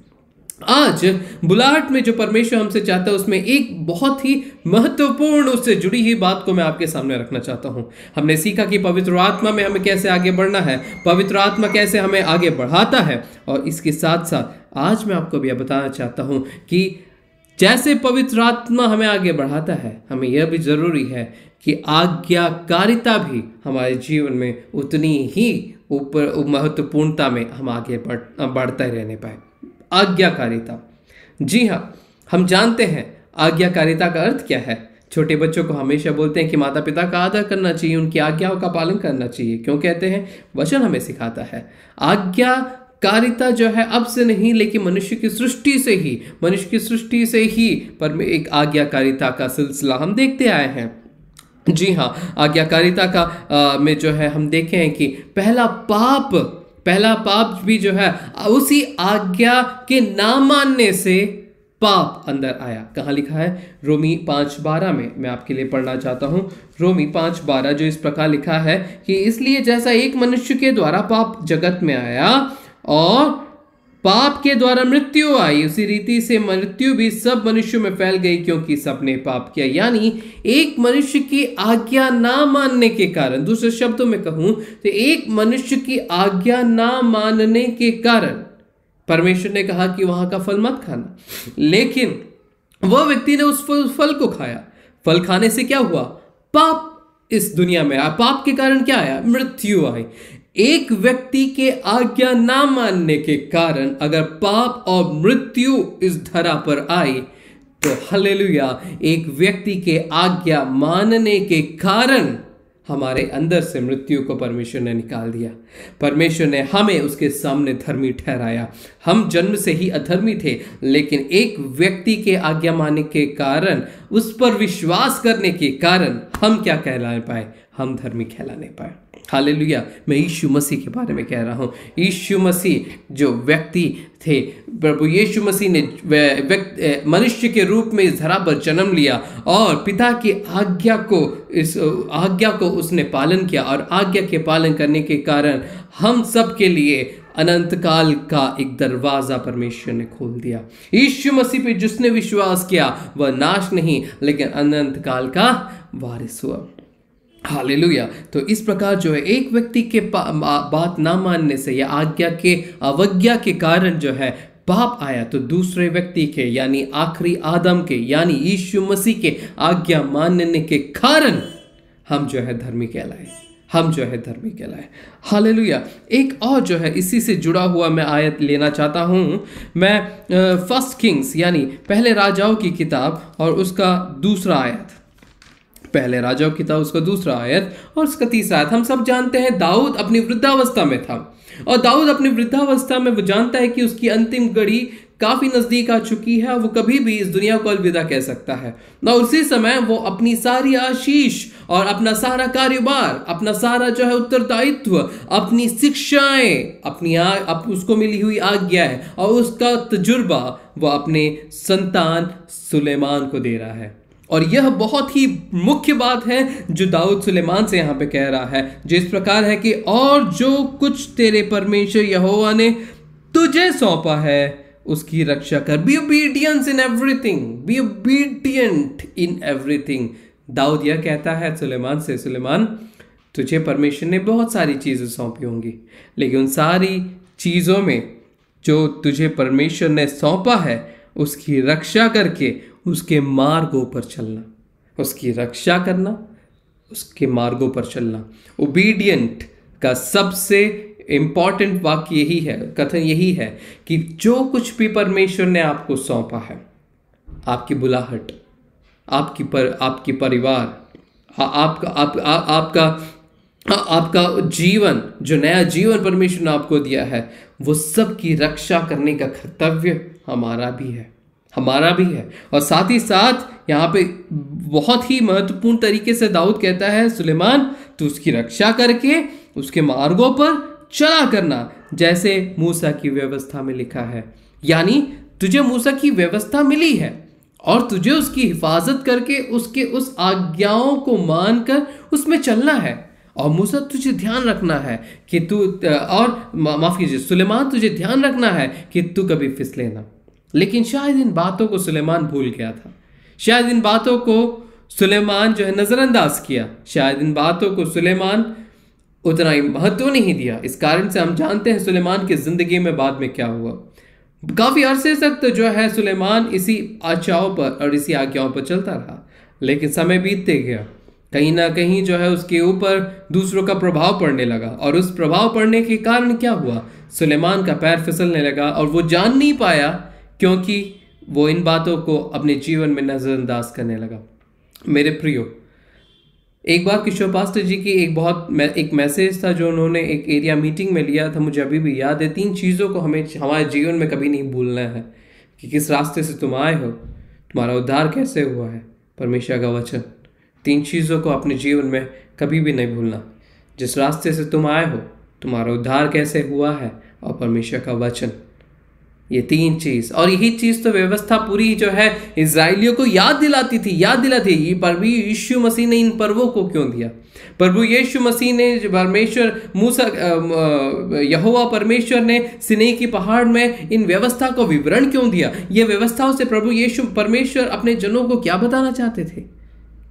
आज बुलाहट में जो परमेश्वर हमसे चाहता है उसमें एक बहुत ही महत्वपूर्ण उससे जुड़ी हुई बात को मैं आपके सामने रखना चाहता हूं। हमने सीखा कि पवित्र आत्मा में हमें कैसे आगे बढ़ना है, पवित्र आत्मा कैसे हमें आगे बढ़ाता है। और इसके साथ साथ आज मैं आपको भी बताना चाहता हूं कि जैसे पवित्र आत्मा हमें आगे बढ़ाता है, हमें यह भी ज़रूरी है कि आज्ञाकारिता भी हमारे जीवन में उतनी ही ऊपर महत्वपूर्णता में हम आगे बढ़ बढ़ते रहने पाए। आज्ञाकारिता, जी हाँ, हम जानते हैं आज्ञाकारिता का अर्थ क्या है। छोटे बच्चों को हमेशा बोलते हैं कि माता पिता का आदर करना चाहिए, उनकी आज्ञाओं का पालन करना चाहिए। क्यों कहते हैं? वचन हमें सिखाता है आज्ञा कारिता जो है अब से नहीं लेकिन मनुष्य की सृष्टि से ही मनुष्य की सृष्टि से ही पर एक आज्ञाकारिता का सिलसिला हम देखते आए हैं। जी हाँ, आज्ञाकारिता का आ, में जो है हम देखे हैं कि पहला पाप पहला पाप भी जो है उसी आज्ञा के ना मानने से पाप अंदर आया। कहाँ लिखा है? रोमी पाँच बारह में मैं आपके लिए पढ़ना चाहता हूँ। रोमी पाँच बारह जो इस प्रकार लिखा है कि इसलिए जैसा एक मनुष्य के द्वारा पाप जगत में आया और पाप के द्वारा मृत्यु आई, उसी रीति से मृत्यु भी सब मनुष्यों में फैल गई क्योंकि सबने पाप किया। यानी एक मनुष्य की आज्ञा ना मानने के कारण, दूसरे शब्दों में कहूं तो एक मनुष्य की आज्ञा ना मानने के कारण परमेश्वर ने कहा कि वहां का फल मत खाना, लेकिन वह व्यक्ति ने उस फल को खाया। फल खाने से क्या हुआ? पाप इस दुनिया में आया। पाप के कारण क्या आया? मृत्यु आई। एक व्यक्ति के आज्ञा ना मानने के कारण अगर पाप और मृत्यु इस धरा पर आई तो हालेलुया, एक व्यक्ति के आज्ञा मानने के कारण हमारे अंदर से मृत्यु को परमेश्वर ने निकाल दिया। परमेश्वर ने हमें उसके सामने धर्मी ठहराया। हम जन्म से ही अधर्मी थे, लेकिन एक व्यक्ति के आज्ञा मानने के कारण, उस पर विश्वास करने के कारण हम क्या कहलाने पाए? हम धर्मी कहलाने पाए। हालेलुया, मैं यीशु मसीह के बारे में कह रहा हूँ। यीशु मसीह जो व्यक्ति थे, प्रभु यीशु मसीह ने व्यक्ति मनुष्य के रूप में इस धरा पर जन्म लिया और पिता की आज्ञा को इस आज्ञा को उसने पालन किया और आज्ञा के पालन करने के कारण हम सब के लिए अनंत काल का एक दरवाज़ा परमेश्वर ने खोल दिया। यीशु मसीह पे जिसने विश्वास किया वह नाश नहीं लेकिन अनंत काल का वारिस हुआ। हालेलुया। तो इस प्रकार जो है एक व्यक्ति के बात ना मानने से या आज्ञा के अवज्ञा के कारण जो है पाप आया, तो दूसरे व्यक्ति के यानी आखिरी आदम के यानी यीशु मसीह के आज्ञा मानने के कारण हम जो है धर्मी कहलाए हम जो है धर्मी कहलाए। हालेलुया। एक और जो है इसी से जुड़ा हुआ मैं आयत लेना चाहता हूँ। मैं फर्स्ट किंग्स यानी पहले राजाओं की किताब और उसका दूसरा आयत पहले राजाओं की किताब उसका दूसरा आयत और उसका तीसरा आयत। हम सब जानते हैं दाऊद अपनी वृद्धावस्था में था और दाऊद अपनी वृद्धावस्था में वो जानता है कि उसकी अंतिम घड़ी काफ़ी नज़दीक आ चुकी है, वो कभी भी इस दुनिया को अलविदा कह सकता है। ना उसी समय वो अपनी सारी आशीष और अपना सारा कारोबार, अपना सारा जो है उत्तरदायित्व, अपनी शिक्षाएं, अपनी आ, अप, उसको मिली हुई आज्ञाएं और उसका तजुर्बा वो अपने संतान सुलेमान को दे रहा है। और यह बहुत ही मुख्य बात है जो दाऊद सुलेमान से यहाँ पे कह रहा है, जो इस प्रकार है कि और जो कुछ तेरे परमेश्वर यहोवा ने तुझे सौंपा है उसकी रक्षा कर। Be obedience in everything, be obedient in everything. दाऊद यह कहता है सुलेमान से, सुलेमान तुझे परमेश्वर ने बहुत सारी चीज़ें सौंपी होंगी, लेकिन उन सारी चीज़ों में जो तुझे परमेश्वर ने सौंपा है उसकी रक्षा करके उसके मार्गों पर चलना, उसकी रक्षा करना, उसके मार्गों पर चलना। ओबीडियंट का सबसे इम्पॉर्टेंट वाक्य यही है, कथन यही है कि जो कुछ भी परमेश्वर ने आपको सौंपा है, आपकी बुलाहट, आपकी पर आपके परिवार, आपका आप, आ, आपका आ, आपका जीवन, जो नया जीवन परमेश्वर ने आपको दिया है, वो सब की रक्षा करने का कर्तव्य हमारा भी है हमारा भी है और साथ ही साथ यहाँ पे बहुत ही महत्वपूर्ण तरीके से दाऊद कहता है, सुलेमान तो उसकी रक्षा करके उसके मार्गों पर चला करना, जैसे मूसा की व्यवस्था में लिखा है। यानी तुझे मूसा की व्यवस्था मिली है और तुझे उसकी हिफाजत करके उसके उस आज्ञाओं को मानकर उसमें चलना है। और मूसा तुझे ध्यान रखना है कि तू और माफ़ कीजिए सुलेमान तुझे ध्यान रखना है कि तू कभी फिसले ना। लेकिन शायद इन बातों को सुलेमान भूल गया था, शायद इन बातों को सुलेमान जो है नज़रअंदाज किया, शायद इन बातों को सुलेमान उतना ही महत्व नहीं दिया। इस कारण से हम जानते हैं सुलेमान की ज़िंदगी में बाद में क्या हुआ। काफ़ी अरसे तक तो जो है सुलेमान इसी आचाओं पर और इसी आज्ञाओं पर चलता रहा, लेकिन समय बीतते गया, कहीं ना कहीं जो है उसके ऊपर दूसरों का प्रभाव पड़ने लगा और उस प्रभाव पड़ने के कारण क्या हुआ, सुलेमान का पैर फिसलने लगा और वो जान नहीं पाया क्योंकि वो इन बातों को अपने जीवन में नज़रअंदाज करने लगा। मेरे प्रियो, एक बार किशोर पास्टर जी की एक बहुत एक मैसेज था जो उन्होंने एक एरिया मीटिंग में लिया था, मुझे अभी भी याद है। तीन चीज़ों को हमें हमारे जीवन में कभी नहीं भूलना है कि किस रास्ते से तुम आए हो, तुम्हारा उद्धार कैसे हुआ है, परमेश्वर का वचन। तीन चीज़ों को अपने जीवन में कभी भी नहीं भूलना, जिस रास्ते से तुम आए हो, तुम्हारा उद्धार कैसे हुआ है और परमेश्वर का वचन, ये तीन चीज़। और यही चीज़ तो व्यवस्था पूरी जो है इजराइलियों को याद दिलाती थी याद दिलाती थी प्रभु यीशु मसीह ने इन पर्वों को क्यों दिया। प्रभु यीशु मसीह ने, परमेश्वर मूसा यहोवा परमेश्वर ने सिनै की पहाड़ में इन व्यवस्था को विवरण क्यों दिया। ये व्यवस्थाओं से प्रभु यीशु परमेश्वर अपने जनों को क्या बताना चाहते थे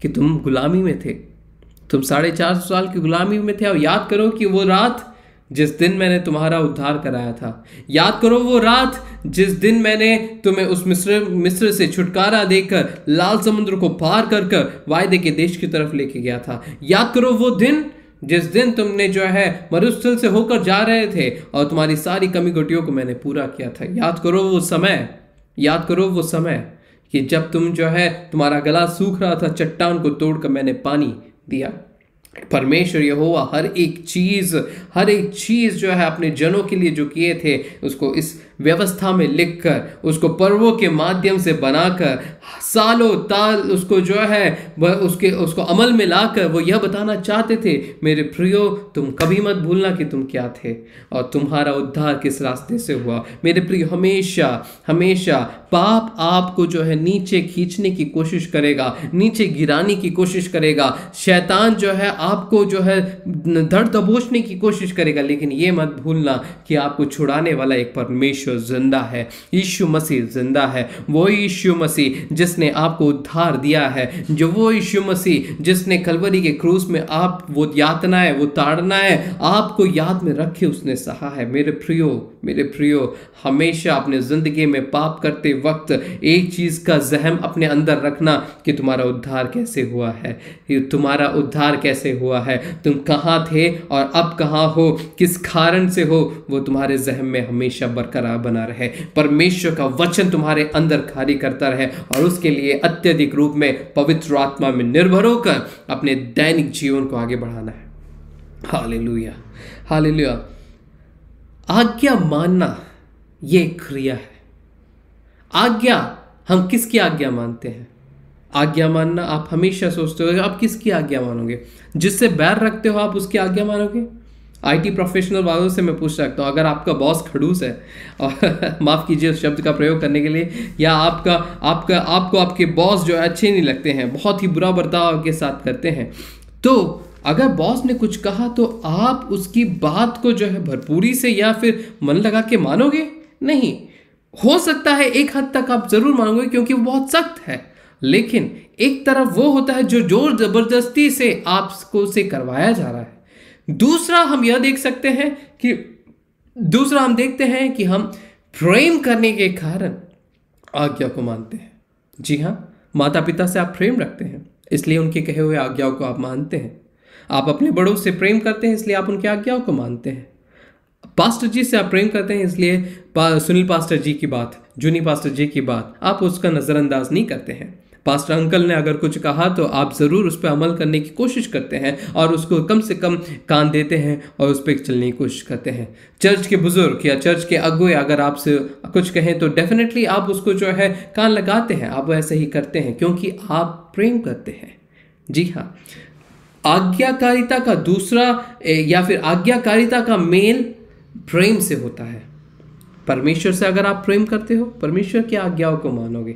कि तुम गुलामी में थे, तुम साढ़े चार सौ साल की गुलामी में थे। और याद करो कि वो रात जिस दिन मैंने तुम्हारा उद्धार कराया था, याद करो वो रात जिस दिन मैंने तुम्हें उस मिस्र मिस्र से छुटकारा देकर लाल समुद्र को पार कर कर वायदे के देश की तरफ लेके गया था। याद करो वो दिन जिस दिन तुमने जो है मरुस्थल से होकर जा रहे थे और तुम्हारी सारी कमी घटियों को मैंने पूरा किया था। याद करो वो समय याद करो वो समय कि जब तुम जो है तुम्हारा गला सूख रहा था, चट्टान को तोड़कर मैंने पानी दिया। परमेश्वर यहोवा हर एक चीज़ हर एक चीज़ जो है अपने जनों के लिए जो किए थे, उसको इस व्यवस्था में लिखकर, उसको पर्वों के माध्यम से बनाकर, सालों ताल उसको जो है उसके उसको अमल में लाकर वो यह बताना चाहते थे, मेरे प्रियो तुम कभी मत भूलना कि तुम क्या थे और तुम्हारा उद्धार किस रास्ते से हुआ। मेरे प्रियो, हमेशा हमेशा पाप आपको जो है नीचे खींचने की कोशिश करेगा, नीचे गिराने की कोशिश करेगा। शैतान जो है आपको जो है धड़ दबोचने की कोशिश करेगा, लेकिन ये मत भूलना कि आपको छुड़ाने वाला एक परमेश्वर जिंदा है। यीशु मसीह जिंदा है। वो यीशु मसीह जिसने आपको उद्धार दिया है, जो वो यीशु मसीह जिसने कलवरी के क्रूस में आप वो यातनाएं, वो ताड़नाएं आपको याद में रखे उसने सहा है। मेरे प्रियो मेरे प्रियो हमेशा अपने ज़िंदगी में पाप करते वक्त एक चीज़ का जहम अपने अंदर रखना कि तुम्हारा उद्धार कैसे हुआ है, तुम्हारा उद्धार कैसे हुआ है, तुम कहाँ थे और अब कहाँ हो, किस कारण से हो, वो तुम्हारे जहम में हमेशा बरकरार बना रहे। परमेश्वर का वचन तुम्हारे अंदर खारी करता रहे और उसके लिए अत्यधिक रूप में पवित्र आत्मा में निर्भर होकर अपने दैनिक जीवन को आगे बढ़ाना है। Hallelujah hallelujah. आज्ञा मानना ये एक क्रिया है। आज्ञा, हम किसकी आज्ञा मानते हैं? आज्ञा मानना, आप हमेशा सोचते हो आप किसकी आज्ञा मानोगे? जिससे बैर रखते हो आप उसकी आज्ञा मानोगे? आईटी प्रोफेशनल वालों से मैं पूछ सकता हूँ, अगर आपका बॉस खड़ूस है और माफ़ कीजिए उस शब्द का प्रयोग करने के लिए, या आपका आपका आपको आपके बॉस जो है अच्छे नहीं लगते हैं, बहुत ही बुरा बर्ताव के साथ करते हैं, तो अगर बॉस ने कुछ कहा तो आप उसकी बात को जो है भरपूरी से या फिर मन लगा के मानोगे नहीं। हो सकता है एक हद तक आप ज़रूर मानोगे क्योंकि वो बहुत सख्त है, लेकिन एक तरफ वो होता है जो जोर जबरदस्ती से आपको उसे करवाया जा रहा है। दूसरा हम यह देख सकते हैं कि दूसरा हम देखते हैं कि हम प्रेम करने के कारण आज्ञा को मानते हैं। जी हाँ, माता पिता से आप प्रेम रखते हैं, इसलिए उनके कहे हुए आज्ञाओं को आप मानते हैं। आप अपने बड़ों से प्रेम करते हैं, इसलिए आप उनकी आज्ञाओं को मानते हैं। पास्टर जी से आप प्रेम करते हैं, इसलिए पा, सुनील पास्टर जी की बात, जूनी पास्टर जी की बात आप उसका नज़रअंदाज नहीं करते हैं। पास्टर अंकल ने अगर कुछ कहा तो आप ज़रूर उस पर अमल करने की कोशिश करते हैं और उसको कम से कम कान देते हैं और उस पर चलने की कोशिश करते हैं। चर्च के बुज़ुर्ग या चर्च के अगुए अगर आपसे कुछ कहें तो डेफिनेटली आप उसको जो है कान लगाते हैं, आप ऐसे ही करते हैं क्योंकि आप प्रेम करते हैं। जी हाँ, आज्ञाकारिता का दूसरा या फिर आज्ञाकारिता का मेल प्रेम से होता है। परमेश्वर से अगर आप प्रेम करते हो, परमेश्वर की आज्ञाओं को मानोगे।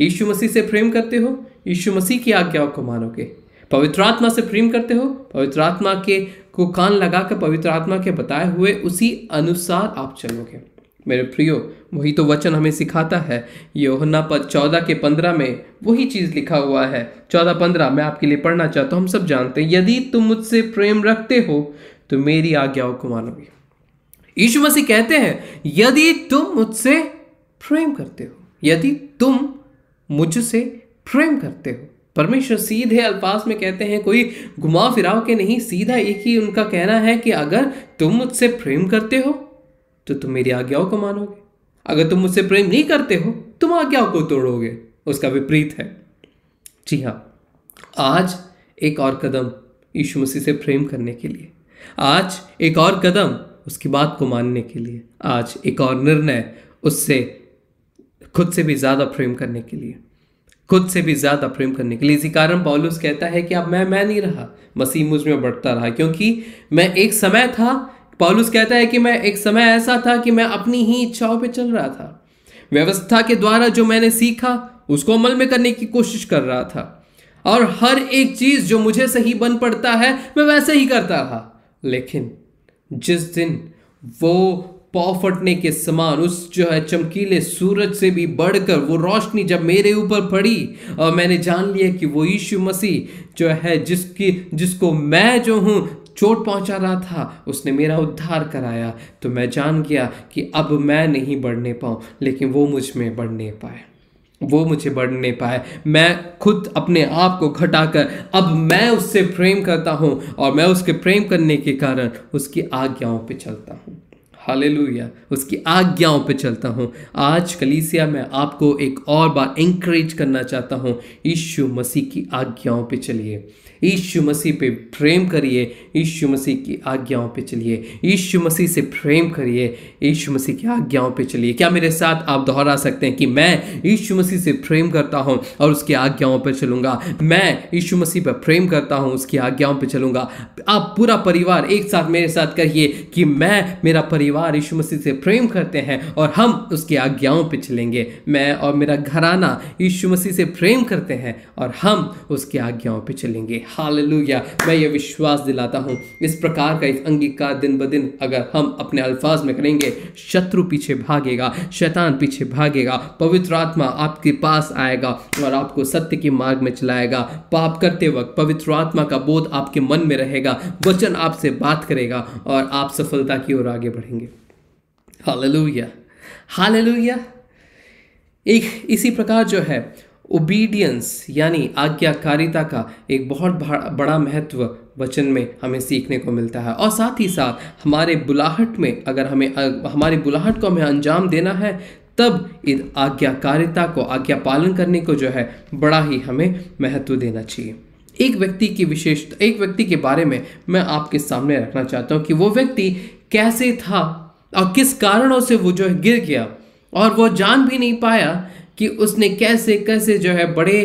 यीशु मसीह से प्रेम करते हो, यीशु मसीह की आज्ञाओं को मानोगे। पवित्र आत्मा से प्रेम करते हो, पवित्र आत्मा के को कान लगाकर पवित्र आत्मा के बताए हुए उसी अनुसार आप चलोगे। मेरे प्रियो, वही तो वचन हमें सिखाता है। यूहन्ना पद चौदह के पंद्रह में वही चीज़ लिखा हुआ है। चौदह पंद्रह मैं आपके लिए पढ़ना चाहता हूँ। हम सब जानते हैं, यदि तुम मुझसे प्रेम रखते हो तो मेरी आज्ञाओं को मानोगे। यीशु मसीह कहते हैं, यदि तुम मुझसे प्रेम करते हो, यदि तुम मुझसे प्रेम करते हो। परमेश्वर सीधे अल्फाज में कहते हैं, कोई घुमा फिराव के नहीं, सीधा एक ही उनका कहना है कि अगर तुम मुझसे प्रेम करते हो तो तुम मेरी आज्ञाओं को मानोगे, अगर तुम मुझसे प्रेम नहीं करते हो तुम आज्ञाओं को तोड़ोगे, उसका विपरीत है। जी हाँ, आज एक और कदम यीशु मसीह से प्रेम करने के लिए, आज एक और कदम उसकी बात को मानने के लिए, आज एक और निर्णय उससे खुद से भी ज़्यादा प्रेम करने के लिए, खुद से भी ज़्यादा प्रेम करने के लिए। इसी कारण पौलुस कहता है कि अब मैं मैं नहीं रहा, मसीह मुझ में बढ़ता रहा, क्योंकि मैं एक समय था, पौलुस कहता है कि मैं एक समय ऐसा था कि मैं अपनी ही इच्छाओं पे चल रहा था। व्यवस्था के द्वारा जो मैंने सीखा उसको अमल में करने की कोशिश कर रहा था और हर एक चीज़ जो मुझे सही बन पड़ता है मैं वैसे ही करता रहा। लेकिन जिस दिन वो पौ फटने के समान उस जो है चमकीले सूरज से भी बढ़कर वो रोशनी जब मेरे ऊपर पड़ी और मैंने जान लिया कि वो यीशु मसीह जो है जिसकी जिसको मैं जो हूँ चोट पहुँचा रहा था, उसने मेरा उद्धार कराया, तो मैं जान गया कि अब मैं नहीं बढ़ने पाऊँ लेकिन वो मुझ में बढ़ने पाए, वो मुझे बढ़ने पाए। मैं खुद अपने आप को घटाकर अब मैं उससे प्रेम करता हूँ और मैं उसके प्रेम करने के कारण उसकी आज्ञाओं पर चलता हूँ। हालेलुया, उसकी आज्ञाओं पे चलता हूँ। आज कलीसिया में आपको एक और बार इंकरेज करना चाहता हूँ, यीशु मसीह की आज्ञाओं पे चलिए, यीशु मसीह पे प्रेम करिए, यीशु मसीह की आज्ञाओं पे चलिए, यीशु मसीह से प्रेम करिए, यीशु मसीह की आज्ञाओं पे चलिए। क्या मेरे साथ आप दोहरा सकते हैं कि मैं यीशु मसीह से प्रेम करता हूँ और उसकी आज्ञाओं पे चलूँगा, मैं यीशु मसीह पर प्रेम करता हूँ, उसकी आज्ञाओं पे चलूँगा। आप पूरा परिवार एक साथ मेरे साथ कहिए कि मैं, मेरा परिवार यीशु मसीह से प्रेम करते हैं और हम उसकी आज्ञाओं पे चलेंगे। मैं और मेरा घराना यीशु मसीह से प्रेम करते हैं और हम उसकी आज्ञाओं पे चलेंगे। हालेलुया, मैं ये विश्वास दिलाता हूँ। इस प्रकार का एक अंगीकार दिन ब दिन अगर हम अपने अल्फाज में करेंगे, शत्रु पीछे भागेगा, शैतान पीछे भागेगा, पवित्र आत्मा आपके पास आएगा और आपको सत्य के मार्ग में चलाएगा। पाप करते वक्त पवित्र आत्मा का बोध आपके मन में रहेगा, वचन आपसे बात करेगा और आप सफलता की ओर आगे बढ़ेंगे। Hallelujah, hallelujah. एक इसी प्रकार जो है ओबीडियंस यानी आज्ञाकारिता का एक बहुत बड़ा महत्व वचन में हमें सीखने को मिलता है। और साथ ही साथ हमारे बुलाहट में अगर हमें हमारी बुलाहट को हमें अंजाम देना है तब इन आज्ञाकारिता को, आज्ञा पालन करने को जो है बड़ा ही हमें महत्व देना चाहिए। एक व्यक्ति की विशेषता, एक व्यक्ति के बारे में मैं आपके सामने रखना चाहता हूँ कि वो व्यक्ति कैसे था और किस कारणों से वो जो है गिर गया और वो जान भी नहीं पाया कि उसने कैसे कैसे जो है बड़े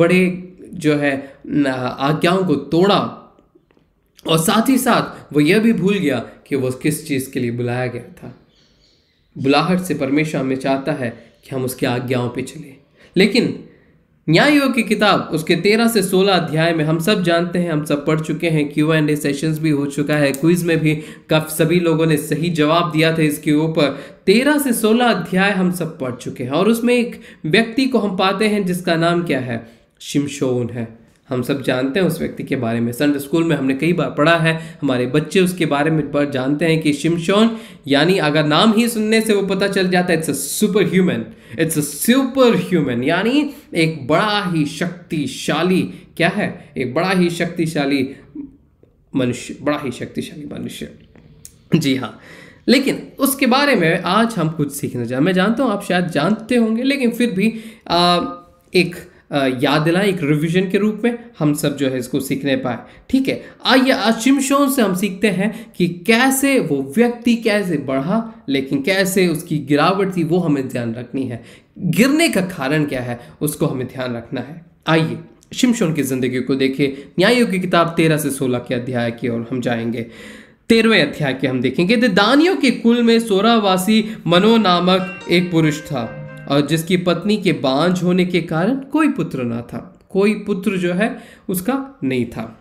बड़े जो है आज्ञाओं को तोड़ा। और साथ ही साथ वो यह भी भूल गया कि वो किस चीज़ के लिए बुलाया गया था। बुलाहट से परमेश्वर हमें चाहता है कि हम उसकी आज्ञाओं पे चलें। लेकिन न्याययोग की किताब उसके तेरह से सोलह अध्याय में हम सब जानते हैं, हम सब पढ़ चुके हैं, क्यू एंड ए सेशंस भी हो चुका है, क्विज़ में भी काफ़ी सभी लोगों ने सही जवाब दिया था इसके ऊपर। तेरह से सोलह अध्याय हम सब पढ़ चुके हैं और उसमें एक व्यक्ति को हम पाते हैं जिसका नाम क्या है, शिमशोन है। हम सब जानते हैं उस व्यक्ति के बारे में, संडे स्कूल में हमने कई बार पढ़ा है, हमारे बच्चे उसके बारे में पढ़ जानते हैं कि शिमशोन यानी अगर नाम ही सुनने से वो पता चल जाता है, it's a super human, it's a super human यानी एक बड़ा ही शक्तिशाली क्या है, एक बड़ा ही शक्तिशाली मनुष्य, बड़ा ही शक्तिशाली मनुष्य। जी हाँ, लेकिन उसके बारे में आज हम कुछ सीखना चाहें। मैं जानता हूँ आप शायद जानते होंगे, लेकिन फिर भी आ, एक आ, याद दिलाएं, एक रिवीजन के रूप में हम सब जो है इसको सीखने पाए। ठीक है, आइए आज शिमशोन से हम सीखते हैं कि कैसे वो व्यक्ति कैसे बढ़ा, लेकिन कैसे उसकी गिरावट थी वो हमें ध्यान रखनी है, गिरने का कारण क्या है उसको हमें ध्यान रखना है। आइए शिमशोन की ज़िंदगी को देखें, न्यायों की किताब तेरह से सोलह के अध्याय की ओर हम जाएंगे। तेरहवें अध्याय के हम देखेंगे, दानियों के कुल में सोरावासी मनो नामक एक पुरुष था, और जिसकी पत्नी के बांझ होने के कारण कोई पुत्र ना था, कोई पुत्र जो है उसका नहीं था।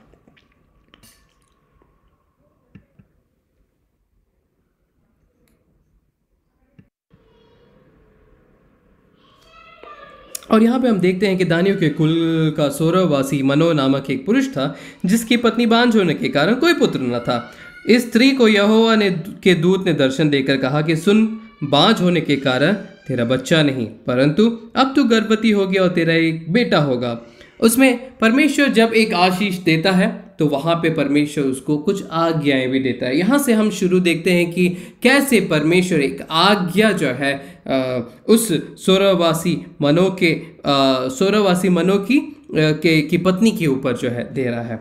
और यहाँ पे हम देखते हैं कि दानियों के कुल का सोरावासी मनो नामक एक पुरुष था, जिसकी पत्नी बांझ होने के कारण कोई पुत्र न था। इस स्त्री को यहोवा ने के दूत ने दर्शन देकर कहा कि सुन, बांझ होने के कारण तेरा बच्चा नहीं, परंतु अब तू गर्भवती होगी और तेरा एक बेटा होगा। उसमें परमेश्वर जब एक आशीष देता है तो वहाँ पे परमेश्वर उसको कुछ आज्ञाएं भी देता है। यहाँ से हम शुरू देखते हैं कि कैसे परमेश्वर एक आज्ञा जो है आ, उस सोरावासी मनो के सोरावासी मनो की आ, के की पत्नी के ऊपर जो है दे रहा है।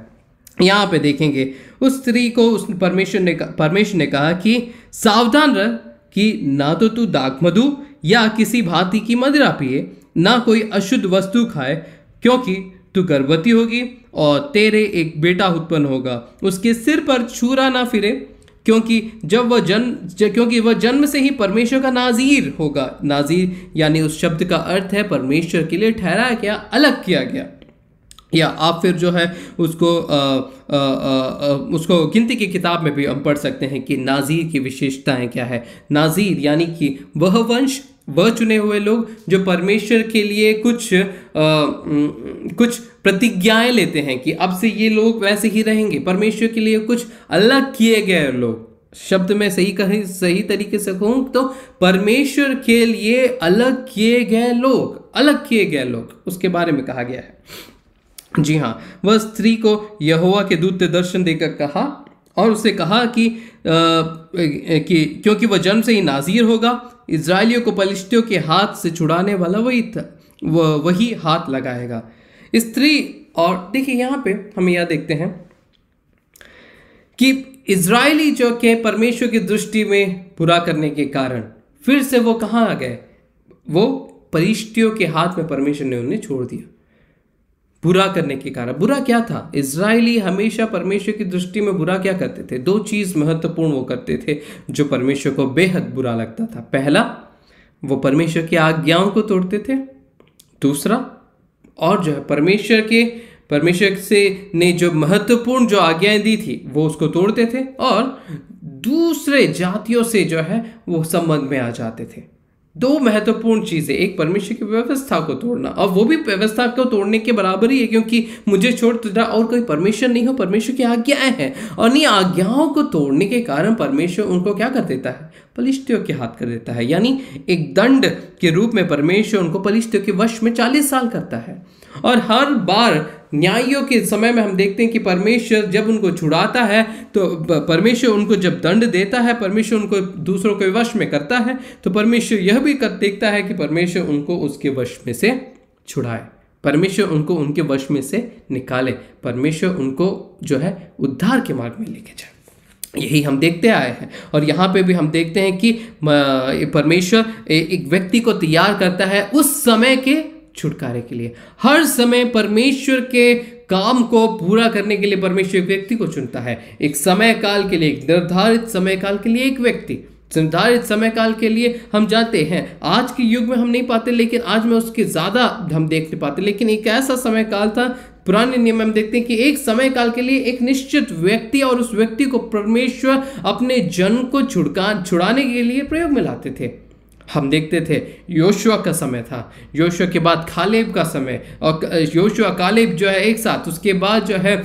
यहाँ पे देखेंगे उस स्त्री को उस परमेश्वर ने परमेश्वर ने कहा कि सावधान रह कि ना तो तू दाखमधु या किसी भांति की मदिरा पिए, ना कोई अशुद्ध वस्तु खाए, क्योंकि तू गर्भवती होगी और तेरे एक बेटा उत्पन्न होगा। उसके सिर पर छुरा ना फिरे, क्योंकि जब वह जन्म क्योंकि वह जन्म से ही परमेश्वर का नाज़ीर होगा। नाज़ीर यानी उस शब्द का अर्थ है परमेश्वर के लिए ठहराया गया, अलग किया गया, या आप फिर जो है उसको आ, आ, आ, उसको गिनती की किताब में भी हम पढ़ सकते हैं कि नाज़ीर की विशेषताएं क्या है। नाज़ीर यानी कि वह वंश, वह चुने हुए लोग जो परमेश्वर के लिए कुछ आ, कुछ प्रतिज्ञाएं लेते हैं कि अब से ये लोग वैसे ही रहेंगे, परमेश्वर के लिए कुछ अलग किए गए लोग। शब्द में सही कहीं सही तरीके से कहूँ तो परमेश्वर के लिए अलग किए गए लोग, अलग किए गए लोग उसके बारे में कहा गया है। जी हाँ, वह स्त्री को यहोवा के दूत ने दर्शन देकर कहा और उसे कहा कि, आ, कि क्योंकि वह जन्म से ही नाज़ीर होगा, इजरायलियों को पलिश्तियों के हाथ से छुड़ाने वाला वही था, वह वही हाथ लगाएगा। स्त्री, और देखिए यहाँ पे हम यह देखते हैं कि इजरायली जो के परमेश्वर की दृष्टि में बुरा करने के कारण फिर से वो कहाँ आ गए, वो पलिश्तियों के हाथ में परमेश्वर ने उन्हें छोड़ दिया। बुरा करने के कारण, बुरा क्या था, इजरायली हमेशा परमेश्वर की दृष्टि में बुरा क्या करते थे, दो चीज़ महत्वपूर्ण वो करते थे जो परमेश्वर को बेहद बुरा लगता था। पहला, वो परमेश्वर की आज्ञाओं को तोड़ते थे। दूसरा, और जो है परमेश्वर के परमेश्वर से ने जो महत्वपूर्ण जो आज्ञाएं दी थी वो उसको तोड़ते थे, और दूसरे जातियों से जो है वो संबंध में आ जाते थे। दो महत्वपूर्ण चीज़ें, एक परमेश्वर की व्यवस्था को तोड़ना, और वो भी व्यवस्था को तोड़ने के बराबर ही है, क्योंकि मुझे छोड़ तुझा और कोई परमेश्वर नहीं हो, परमेश्वर की आज्ञाएं हैं, और इन आज्ञाओं को तोड़ने के कारण परमेश्वर उनको क्या कर देता है, पलिश्तियों के हाथ कर देता है। यानी एक दंड के रूप में परमेश्वर उनको पलिश्तियों के वश में चालीस साल करता है। और हर बार न्यायों के समय में हम देखते हैं कि परमेश्वर जब उनको छुड़ाता है, तो परमेश्वर उनको जब दंड देता है, परमेश्वर उनको दूसरों के वश में करता है, तो परमेश्वर यह भी कर देखता है कि परमेश्वर उनको उसके वश में से छुड़ाए, परमेश्वर उनको उनके वश में से निकाले, परमेश्वर उनको जो है उद्धार के मार्ग में लेके जाए। यही हम देखते आए हैं, और यहाँ पे भी हम देखते हैं कि परमेश्वर एक व्यक्ति को तैयार करता है उस समय के छुटकारे के लिए। हर समय परमेश्वर के काम को पूरा करने के लिए परमेश्वर एक व्यक्ति को चुनता है, एक समय काल के लिए, एक निर्धारित समय काल के लिए एक व्यक्ति। निर्धारित समय काल के लिए हम जानते हैं आज के युग में हम नहीं पाते, लेकिन आज में उसके ज़्यादा हम देख नहीं पाते, लेकिन एक ऐसा समय काल था पुराने नियम में हम देखते हैं कि एक समय काल के लिए एक निश्चित व्यक्ति, और उस व्यक्ति को परमेश्वर अपने जन को छुड़का छुड़ाने के लिए प्रयोग में लाते थे। हम देखते थे योशुआ का समय था, योशुआ के बाद कालेब का समय, और योशुआ कालेब जो है एक साथ, उसके बाद जो है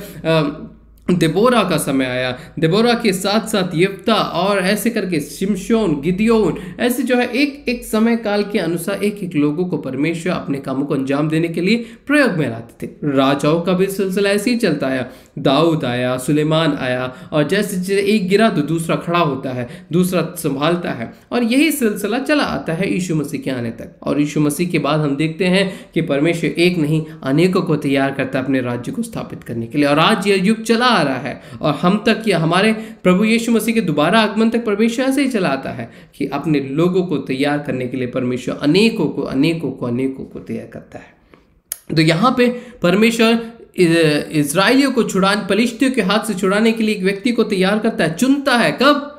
देबोरा का समय आया। देबोरा के साथ साथ यप्ता और ऐसे करके शिमशोन, गिदियोन, ऐसे जो है एक एक समय काल के अनुसार एक एक लोगों को परमेश्वर अपने कामों को अंजाम देने के लिए प्रयोग में लाते थे। राजाओं का भी सिलसिला ऐसे ही चलता आया। दाऊद आया, सुलेमान आया, और जैसे जैसे एक गिरा तो दूसरा खड़ा होता है, दूसरा संभालता है, और यही सिलसिला चला आता है यीशु मसीह के आने तक। और यीशु मसीह के बाद हम देखते हैं कि परमेश्वर एक नहीं अनेकों को तैयार करता है अपने राज्य को स्थापित करने के लिए। और आज यह युग चला आ रहा है और हम तक या हमारे प्रभु यीशु मसीह के दोबारा आगमन तक परमेश्वर ऐसे ही चलाता है कि अपने लोगों को तैयार करने के लिए परमेश्वर अनेकों को अनेकों को अनेकों को तैयार करता है। तो यहाँ पे परमेश्वर इजराइलियों को छुड़ाने, पलिश्तियों के हाथ से छुड़ाने के लिए एक व्यक्ति को तैयार करता है, चुनता है। कब?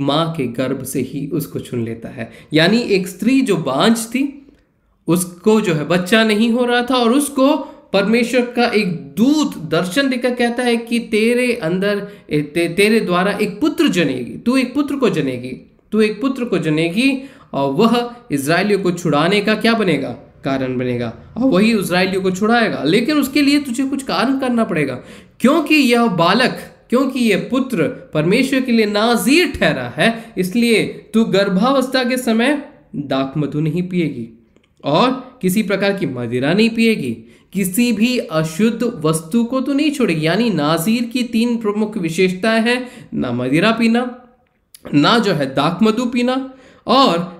माँ के गर्भ से ही उसको चुन लेता है। यानी एक स्त्री जो बांझ थी, उसको जो है बच्चा नहीं हो रहा था, और उसको परमेश्वर का एक दूत दर्शन देकर कहता है कि तेरे अंदर ते, तेरे द्वारा एक पुत्र जनेगी, तू एक पुत्र को जनेगी, तू एक पुत्र को जनेगी, और वह इजराइलियों को छुड़ाने का क्या बनेगा? कारण बनेगा। और वही इजराइलियों को छुड़ाएगा, लेकिन उसके लिए तुझे कुछ कारण करना पड़ेगा, क्योंकि यह बालक, क्योंकि यह पुत्र परमेश्वर के लिए नाज़ीर ठहरा है, इसलिए तू गर्भावस्था के समय दाख मधु नहीं पिएगी और किसी प्रकार की मदिरा नहीं पिएगी, किसी भी अशुद्ध वस्तु को तो नहीं छोड़ेगी। यानी नाज़ीर की तीन प्रमुख विशेषताएं हैं, ना मदिरा पीना, ना जो है दाख मधु पीना, और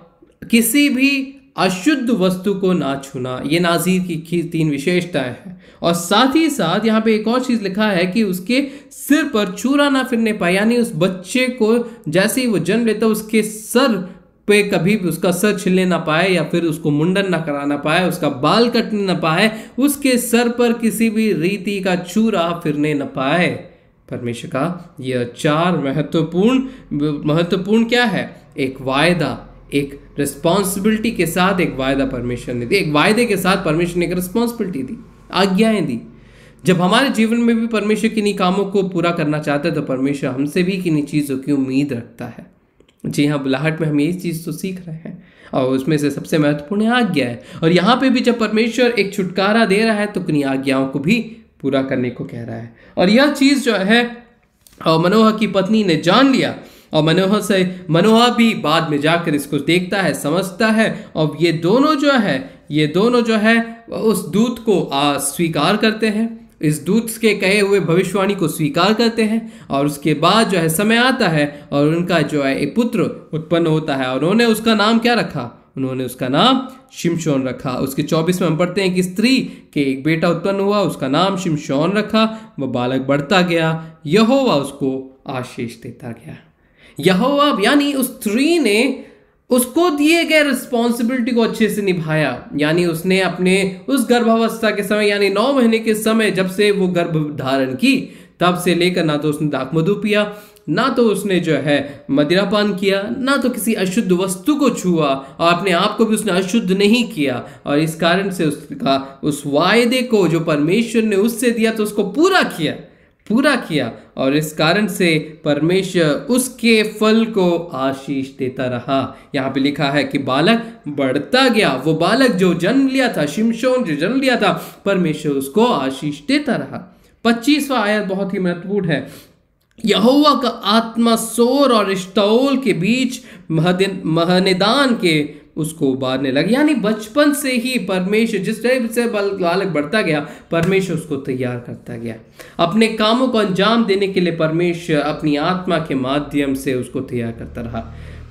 किसी भी अशुद्ध वस्तु को ना छूना। ये नाज़ीर की तीन विशेषताएं हैं। और साथ ही साथ यहाँ पे एक और चीज़ लिखा है कि उसके सिर पर छुरा ना फिरने पाए। यानी उस बच्चे को जैसे ही वो जन्म लेता उसके सर पे कभी भी उसका सर छिलने ना पाए, या फिर उसको मुंडन ना कराना पाए, उसका बाल कटने ना पाए, उसके सर पर किसी भी रीति का छुरा फिरने ना पाए। परमेश्वर का यह चार महत्वपूर्ण महत्वपूर्ण क्या है? एक वायदा, एक रिस्पॉन्सिबिलिटी के साथ एक वायदा परमेश्वर ने दी, एक वायदे के साथ परमेश्वर ने एक रिस्पॉन्सिबिलिटी दी, आज्ञाएं दी। जब हमारे जीवन में भी परमेश्वर किन्हीं कामों को पूरा करना चाहता है तो परमेश्वर हमसे भी किन्हीं चीज़ों की उम्मीद रखता है। जी हाँ, बुलाहट में हम यही चीज़ तो सीख रहे हैं, और उसमें से सबसे महत्वपूर्ण आज्ञा है। और यहाँ पे भी जब परमेश्वर एक छुटकारा दे रहा है तो किन्हीं आज्ञाओं को भी पूरा करने को कह रहा है। और यह चीज़ जो है मनोह की पत्नी ने जान लिया, और मनोह से मनोह भी बाद में जाकर इसको देखता है, समझता है, और ये दोनों जो है ये दोनों जो है उस दूत को स्वीकार करते हैं, इस दूत के कहे हुए भविष्यवाणी को स्वीकार करते हैं। और उसके बाद जो है समय आता है और उनका जो है एक पुत्र उत्पन्न होता है, और उन्होंने उसका नाम क्या रखा? उन्होंने उसका नाम शिमशोन रखा। उसके चौबीस में हम पढ़ते हैं कि स्त्री के एक बेटा उत्पन्न हुआ, उसका नाम शिमशोन रखा। वह बालक बढ़ता गया, यहोवा उसको आशीष देता गया। यहोवा यानी उस स्त्री ने उसको दिए गए रिस्पॉन्सिबिलिटी को अच्छे से निभाया। यानी उसने अपने उस गर्भावस्था के समय, यानी नौ महीने के समय जब से वो गर्भ धारण की, तब से लेकर ना तो उसने दाख मधु पिया, ना तो उसने जो है मदिरापान किया, ना तो किसी अशुद्ध वस्तु को छुआ, और अपने आप को भी उसने अशुद्ध नहीं किया। और इस कारण से उसका उस वायदे को जो परमेश्वर ने उससे दिया तो उसको पूरा किया पूरा किया और इस कारण से परमेश्वर उसके फल को आशीष देता रहा। यहाँ पे लिखा है कि बालक बढ़ता गया। वो बालक जो जन्म लिया था, शिमशोन जो जन्म लिया था, परमेश्वर उसको आशीष देता रहा। पच्चीसवां आयत बहुत ही महत्वपूर्ण है। यहोवा का आत्मा सोर और एश्ताओल के बीच महनेदान के उसको उबारने लगे। यानी बचपन से ही परमेश्वर, जिस टाइम से बालक बढ़ता गया, परमेश्वर उसको तैयार करता गया अपने कामों को अंजाम देने के लिए। परमेश्वर अपनी आत्मा के माध्यम से उसको तैयार करता रहा।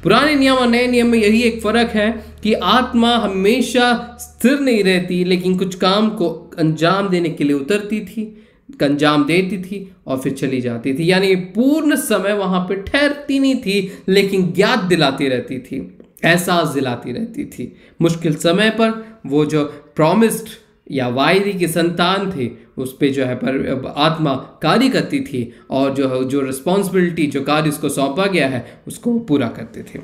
पुराने नियम और नए नियम में यही एक फ़र्क है कि आत्मा हमेशा स्थिर नहीं रहती, लेकिन कुछ काम को अंजाम देने के लिए उतरती थी, अंजाम देती थी और फिर चली जाती थी। यानी पूर्ण समय वहाँ पर ठहरती नहीं थी, लेकिन ज्ञात दिलाती रहती थी, एहसास दिलाती रहती थी। मुश्किल समय पर वो जो प्रॉमिस्ड या वायदे की संतान थे उस पे जो है पर आत्मा कार्य करती थी, और जो है जो रिस्पॉन्सिबिलिटी, जो कार्य उसको सौंपा गया है, उसको पूरा करते थे।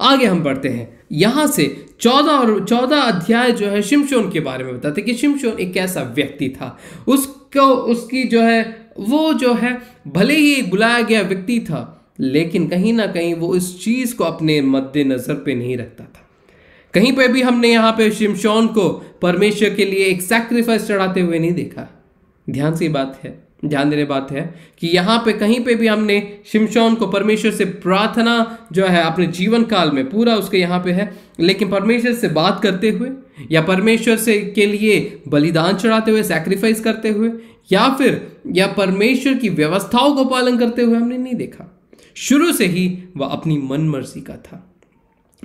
आगे हम बढ़ते हैं। यहाँ से चौदह और चौदह अध्याय जो है शिमशोन के बारे में बताते कि शिमशोन एक ऐसा व्यक्ति था, उसको उसकी जो है वो जो है भले ही एक बुलाया गया व्यक्ति था, लेकिन कहीं ना कहीं वो इस चीज़ को अपने मद्देनज़र पे नहीं रखता था। कहीं पे भी हमने यहाँ पे शिमशोन को परमेश्वर के लिए एक सैक्रिफाइस चढ़ाते हुए नहीं देखा। ध्यान से बात है, ध्यान देने बात है कि यहाँ पे कहीं पे भी हमने शिमशोन को परमेश्वर से प्रार्थना जो है अपने जीवन काल में पूरा उसके यहाँ पे है, लेकिन परमेश्वर से बात करते हुए या परमेश्वर से के लिए बलिदान चढ़ाते हुए, सैक्रिफाइस करते हुए, या फिर या परमेश्वर की व्यवस्थाओं को पालन करते हुए हमने नहीं देखा। शुरू से ही वह अपनी मन मर्जी का था,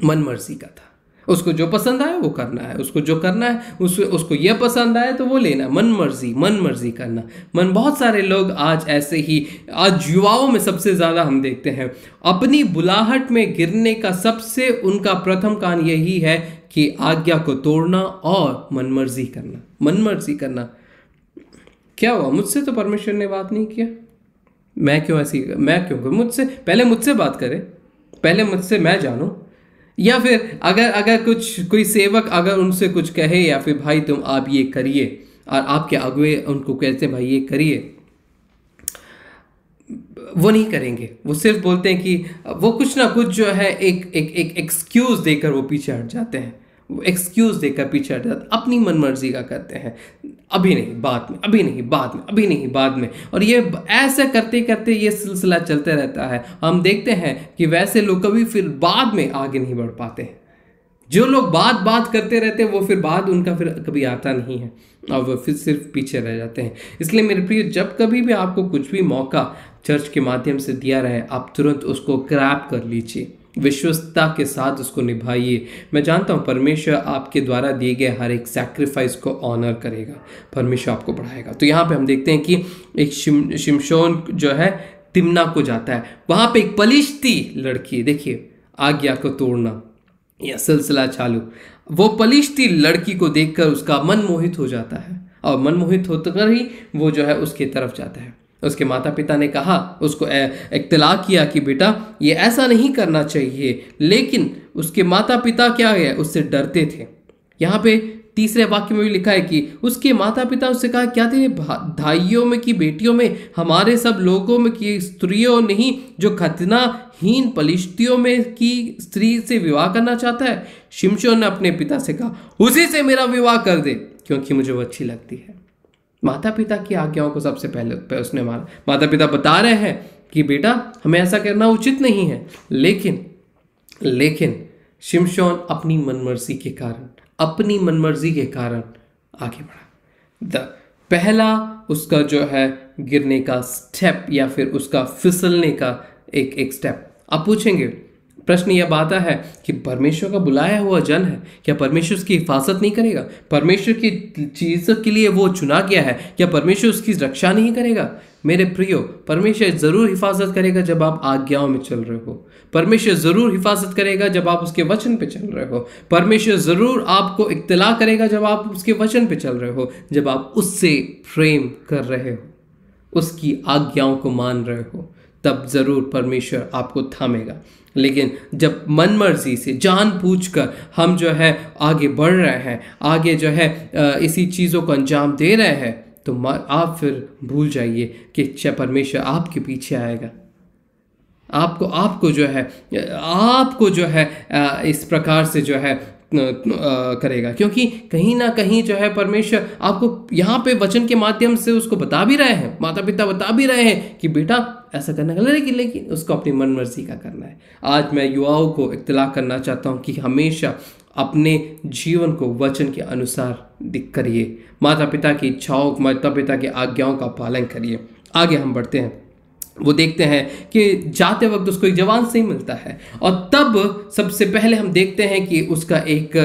मन मर्जी का था। उसको जो पसंद आए वो करना है, उसको जो करना है उस उसको यह पसंद आए तो वो लेना, मन मर्जी मन मर्जी करना मन। बहुत सारे लोग आज ऐसे ही, आज युवाओं में सबसे ज़्यादा हम देखते हैं अपनी बुलाहट में गिरने का। सबसे उनका प्रथम कारण यही है कि आज्ञा को तोड़ना और मन मर्जी करना, मन मर्जी करना। क्या हुआ, मुझसे तो परमेश्वर ने बात नहीं किया, मैं क्यों ऐसी मैं क्यों मुझसे पहले मुझसे बात करे, पहले मुझसे मैं जानूँ। या फिर अगर अगर कुछ कोई सेवक अगर उनसे कुछ कहे या फिर भाई तुम आप ये करिए, और आपके अगुए उनको कहते भाई ये करिए, वो नहीं करेंगे। वो सिर्फ बोलते हैं कि वो कुछ ना कुछ जो है एक एक एक एक्सक्यूज़ देकर वो पीछे हट जाते हैं, वो एक्सक्यूज़ देकर पीछे हट जाते, अपनी मनमर्जी का करते हैं। अभी नहीं बाद में, अभी नहीं बाद में, अभी नहीं बाद में, और ये ऐसा करते करते ये सिलसिला चलते रहता है। हम देखते हैं कि वैसे लोग कभी फिर बाद में आगे नहीं बढ़ पाते हैं। जो लोग बात बात करते रहते हैं वो फिर बाद उनका फिर कभी आता नहीं है और वो फिर सिर्फ पीछे रह जाते हैं। इसलिए मेरे प्रिय, जब कभी भी आपको कुछ भी मौका चर्च के माध्यम से दिया रहे, आप तुरंत उसको ग्रैब कर लीजिए, विश्वसता के साथ उसको निभाइए। मैं जानता हूँ परमेश्वर आपके द्वारा दिए गए हर एक सैक्रिफाइस को ऑनर करेगा, परमेश्वर आपको बढ़ाएगा। तो यहाँ पे हम देखते हैं कि एक शिम शिमशोन जो है तिमना को जाता है, वहाँ पे एक पलिश्ती लड़की, देखिए आज्ञा को तोड़ना यह सिलसिला चालू। वो पलिश्ती लड़की को देखकर उसका मन मोहित हो जाता है और मन मोहित होकर ही वो जो है उसकी तरफ जाता है। उसके माता पिता ने कहा, उसको इत्तला किया कि बेटा ये ऐसा नहीं करना चाहिए, लेकिन उसके माता पिता क्या है उससे डरते थे। यहाँ पे तीसरे वाक्य में भी लिखा है कि उसके माता पिता उससे कहा, क्या तेरे भाइयों में कि बेटियों में, हमारे सब लोगों में कि स्त्रियों नहीं, जो खतनाहीन पलिश्तियों में की स्त्री से विवाह करना चाहता है। शिमशोन ने अपने पिता से कहा, उसी से मेरा विवाह कर दे क्योंकि मुझे वो अच्छी लगती है। माता पिता की आज्ञाओं को सबसे पहले उसने माना। माता पिता बता रहे हैं कि बेटा हमें ऐसा करना उचित नहीं है, लेकिन लेकिन शिमशोन अपनी मनमर्जी के कारण, अपनी मनमर्जी के कारण आगे बढ़ा। द पहला उसका जो है गिरने का स्टेप या फिर उसका फिसलने का एक एक स्टेप। आप पूछेंगे, प्रश्न यह आता है कि परमेश्वर का बुलाया हुआ जन है, क्या परमेश्वर उसकी हिफाजत नहीं करेगा? परमेश्वर की चीज़ों के लिए वो चुना गया है, क्या परमेश्वर उसकी रक्षा नहीं करेगा? मेरे प्रियो, परमेश्वर ज़रूर हिफाजत करेगा जब आप आज्ञाओं में चल रहे हो। परमेश्वर ज़रूर हिफाजत करेगा जब आप उसके वचन पे चल रहे हो। परमेश्वर ज़रूर आपको इत्तला करेगा जब आप उसके वचन पे चल रहे हो, जब आप उससे प्रेम कर रहे हो, उसकी आज्ञाओं को मान रहे हो, तब ज़रूर परमेश्वर आपको थामेगा। लेकिन जब मनमर्जी से जानबूझकर हम जो है आगे बढ़ रहे हैं, आगे जो है इसी चीज़ों को अंजाम दे रहे हैं, तो आप फिर भूल जाइए कि क्या परमेश्वर आपके पीछे आएगा? आपको आपको जो है आपको जो है इस प्रकार से जो है करेगा, क्योंकि कहीं ना कहीं जो है परमेश्वर आपको यहाँ पे वचन के माध्यम से उसको बता भी रहे हैं, माता पिता बता भी रहे हैं कि बेटा ऐसा करना है, लेकिन लेकिन उसको अपनी मन मर्जी का करना है। आज मैं युवाओं को इत्तला करना चाहता हूँ कि हमेशा अपने जीवन को वचन के अनुसार करिए, माता पिता की इच्छाओं, माता पिता की आज्ञाओं का पालन करिए। आगे हम बढ़ते हैं, वो देखते हैं कि जाते वक्त उसको एक जवान सिंह मिलता है, और तब सबसे पहले हम देखते हैं कि उसका एक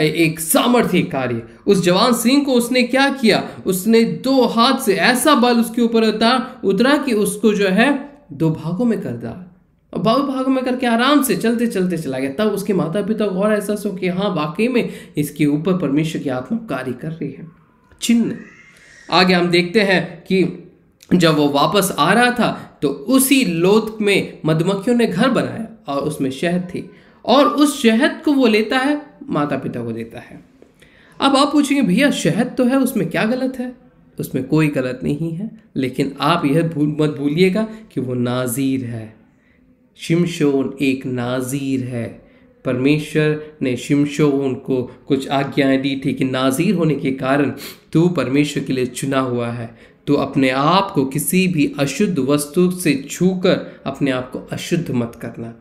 एक सामर्थ्य कार्य, उस जवान सिंह को उसने क्या किया, उसने दो हाथ से ऐसा बल उसके ऊपर उतार उतरा कि उसको जो है दो भागों में कर दिया, और भाव भागों में करके आराम से चलते चलते चला गया। तब उसके माता पिता को और एहसास हो कि हाँ, वाकई में इसके ऊपर परमेश्वर की आत्मा कार्य कर रही है। चिन्ह। आगे हम देखते हैं कि जब वो वापस आ रहा था तो उसी लोथ में मधुमक्खियों ने घर बनाया और उसमें शहद थी, और उस शहद को वो लेता है, माता पिता को देता है। अब आप पूछेंगे, भैया शहद तो है, उसमें क्या गलत है? उसमें कोई गलत नहीं है, लेकिन आप यह भूल मत भूलिएगा कि वो नाज़ीर है। शिमशोन एक नाज़ीर है। परमेश्वर ने शिमशोन को कुछ आज्ञाएँ दी थी कि नाज़ीर होने के कारण तू परमेश्वर के लिए चुना हुआ है, तो अपने आप को किसी भी अशुद्ध वस्तु से छूकर अपने आप को अशुद्ध मत करना।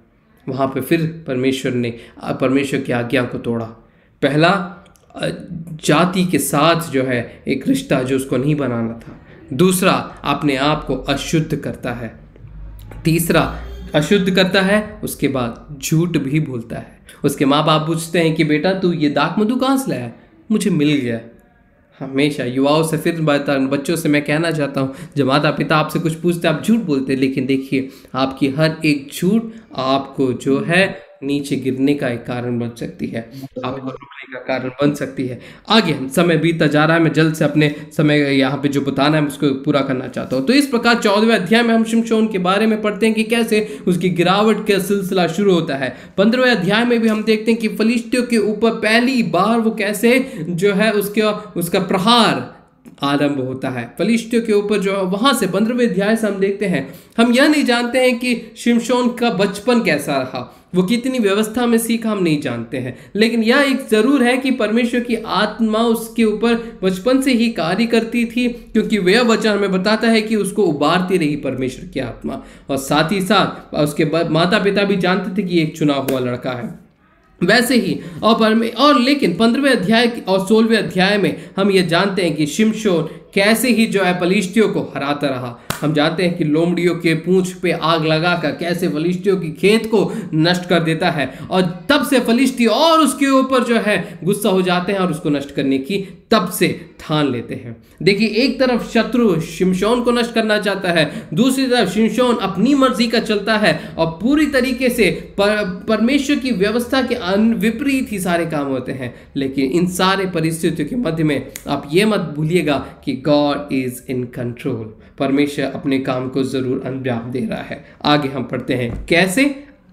वहाँ पे फिर परमेश्वर ने परमेश्वर की आज्ञा को तोड़ा। पहला, जाति के साथ जो है एक रिश्ता जो उसको नहीं बनाना था। दूसरा, अपने आप को अशुद्ध करता है। तीसरा, अशुद्ध करता है, उसके बाद झूठ भी बोलता है। उसके माँ बाप पूछते हैं कि बेटा तू ये दाख मधु कहाँ से लाया? मुझे मिल गया। हमेशा युवाओं से, फिर बच्चों से मैं कहना चाहता हूँ, जब माता पिता आपसे कुछ पूछते आप झूठ बोलते हैं, लेकिन देखिए आपकी हर एक झूठ आपको जो है नीचे गिरने का एक कारण बन सकती है, आपको रुकने का कारण बन सकती है। आगे हम, समय बीतता जा रहा है, मैं जल्द से अपने समय यहाँ पे जो बताना है उसको पूरा करना चाहता हूँ। तो इस प्रकार चौदहवें अध्याय में हम शिमशोन के बारे में पढ़ते हैं कि कैसे उसकी गिरावट का सिलसिला शुरू होता है। पंद्रहवें अध्याय में भी हम देखते हैं कि फलिश्तियों के ऊपर पहली बार वो कैसे जो है उसके उसका प्रहार आरंभ होता है फलिश्तियों के ऊपर। जो वहाँ से पंद्रहवें अध्याय से हम देखते हैं, हम यह नहीं जानते हैं कि शिमशोन का बचपन कैसा रहा, वो कितनी व्यवस्था में सीखा, हम नहीं जानते हैं, लेकिन यह एक ज़रूर है कि परमेश्वर की आत्मा उसके ऊपर बचपन से ही कार्य करती थी, क्योंकि वह वचन हमें बताता है कि उसको उबारती रही परमेश्वर की आत्मा। और साथ ही साथ उसके माता पिता भी जानते थे कि एक चुना हुआ लड़का है। वैसे ही और और लेकिन पंद्रहवें अध्याय और सोलहवें अध्याय में हम ये जानते हैं कि शिमशोन कैसे ही जो है फलिश्तियों को हराता रहा। हम जानते हैं कि लोमड़ियों के पूंछ पे आग लगाकर कैसे फलिश्तियों की खेत को नष्ट कर देता है, और तब से फलिश्ती और उसके ऊपर जो है गुस्सा हो जाते हैं और उसको नष्ट करने की तब से ठान लेते हैं। देखिए, एक तरफ शत्रु शिमशोन को नष्ट करना चाहता है, दूसरी तरफ शिमशोन अपनी मर्जी का चलता है और पूरी तरीके से पर, परमेश्वर की व्यवस्था के विपरीत ही सारे काम होते हैं। लेकिन इन सारे परिस्थितियों के मध्य में आप ये मत भूलिएगा कि गॉड इज इन कंट्रोल, परमेश्वर अपने काम को जरूर अंजाम दे रहा है। आगे हम पढ़ते हैं कैसे,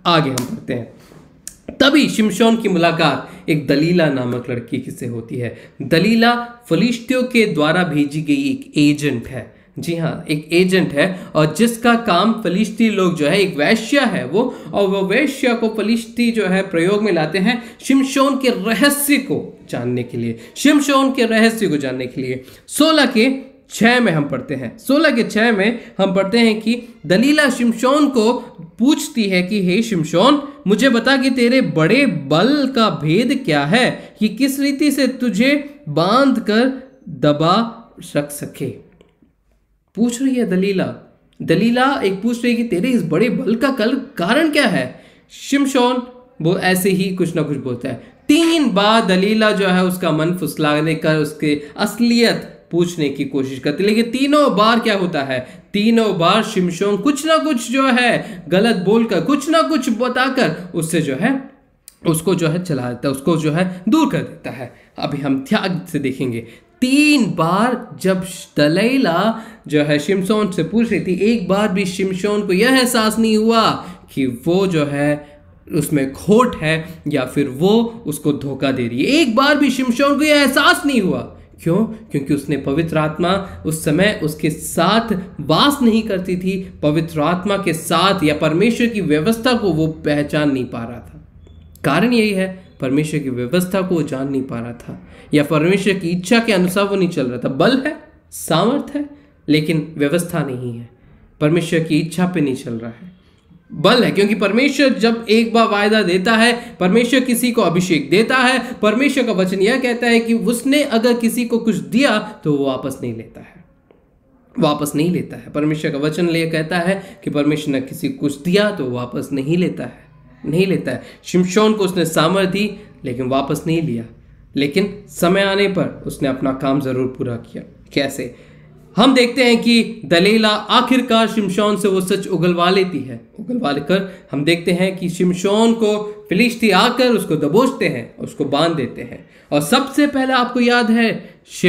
आगे हम पढ़ते हैं। तभी शिमशोन की मुलाकात एक दलीला नामक लड़की से होती है। दलीला फलिश्तियों के द्वारा भेजी गई एक एजेंट है। जी हाँ, एक एजेंट है, और जिसका काम फलिश्ती लोग जो है, एक वैश्य है वो, और वो वैश्य को फलिश्ती जो है प्रयोग में लाते हैं शिमशोन के रहस्य को जानने के लिए, शिमशोन के रहस्य को जानने के लिए। सोलह के छः में हम पढ़ते हैं, सोलह के छः में हम पढ़ते हैं कि दलीला शिमशोन को पूछती है कि हे शिमशोन, मुझे बता कि तेरे बड़े बल का भेद क्या है कि किस रीति से तुझे बांध कर दबा रख सके। पूछ रही है दलीला, दलीला एक पूछ रही है कि तेरे इस बड़े बल का कल कारण क्या है। शिमशोन वो ऐसे ही कुछ ना कुछ बोलता है। तीन बार दलीला जो है उसका मन फुसलाने का, उसके असलियत पूछने की कोशिश करती, लेकिन तीनों बार क्या होता है, तीनों बार शिमशोन कुछ ना कुछ जो है गलत बोलकर, कुछ ना कुछ बताकर उससे जो है उसको जो है चला देता है, उसको जो है दूर कर देता है। अभी हम ध्यान से देखेंगे, तीन बार जब दलीला जो है शिमशोन से पूछ रही थी, एक बार भी शिमशोन को यह एहसास नहीं हुआ कि वो जो है उसमें खोट है या फिर वो उसको धोखा दे रही है। एक बार भी शिमशोन को यह एहसास नहीं हुआ। क्यों? क्योंकि उसने पवित्र आत्मा उस समय उसके साथ वास नहीं करती थी, पवित्र आत्मा के साथ या परमेश्वर की व्यवस्था को वो पहचान नहीं पा रहा था। कारण यही है, परमेश्वर की व्यवस्था को वो जान नहीं पा रहा था, या परमेश्वर की इच्छा के अनुसार वो नहीं चल रहा था। बल है, सामर्थ है, लेकिन व्यवस्था नहीं है, परमेश्वर की इच्छा पे नहीं चल रहा है। बल है, क्योंकि परमेश्वर जब एक बार वायदा देता है, परमेश्वर किसी को अभिषेक देता है, परमेश्वर का वचन यह कहता है कि उसने अगर किसी को कुछ दिया तो वो वापस नहीं लेता है, वापस नहीं लेता है। परमेश्वर का वचन यह कहता है कि परमेश्वर ने किसी को कुछ दिया तो वापस नहीं लेता है, नहीं लेता है। शिमशोन को उसने सामर्थ दी, लेकिन वापस नहीं लिया, लेकिन समय आने पर उसने अपना काम ज़रूर पूरा किया। कैसे? हम देखते हैं कि दलीला आखिरकार शिमशोन से वो सच उगलवा लेती है। उगलवा लेकर हम देखते हैं कि शिमशोन को फिलिश्ती आकर उसको दबोचते हैं, उसको बांध देते हैं। और सबसे पहले आपको याद है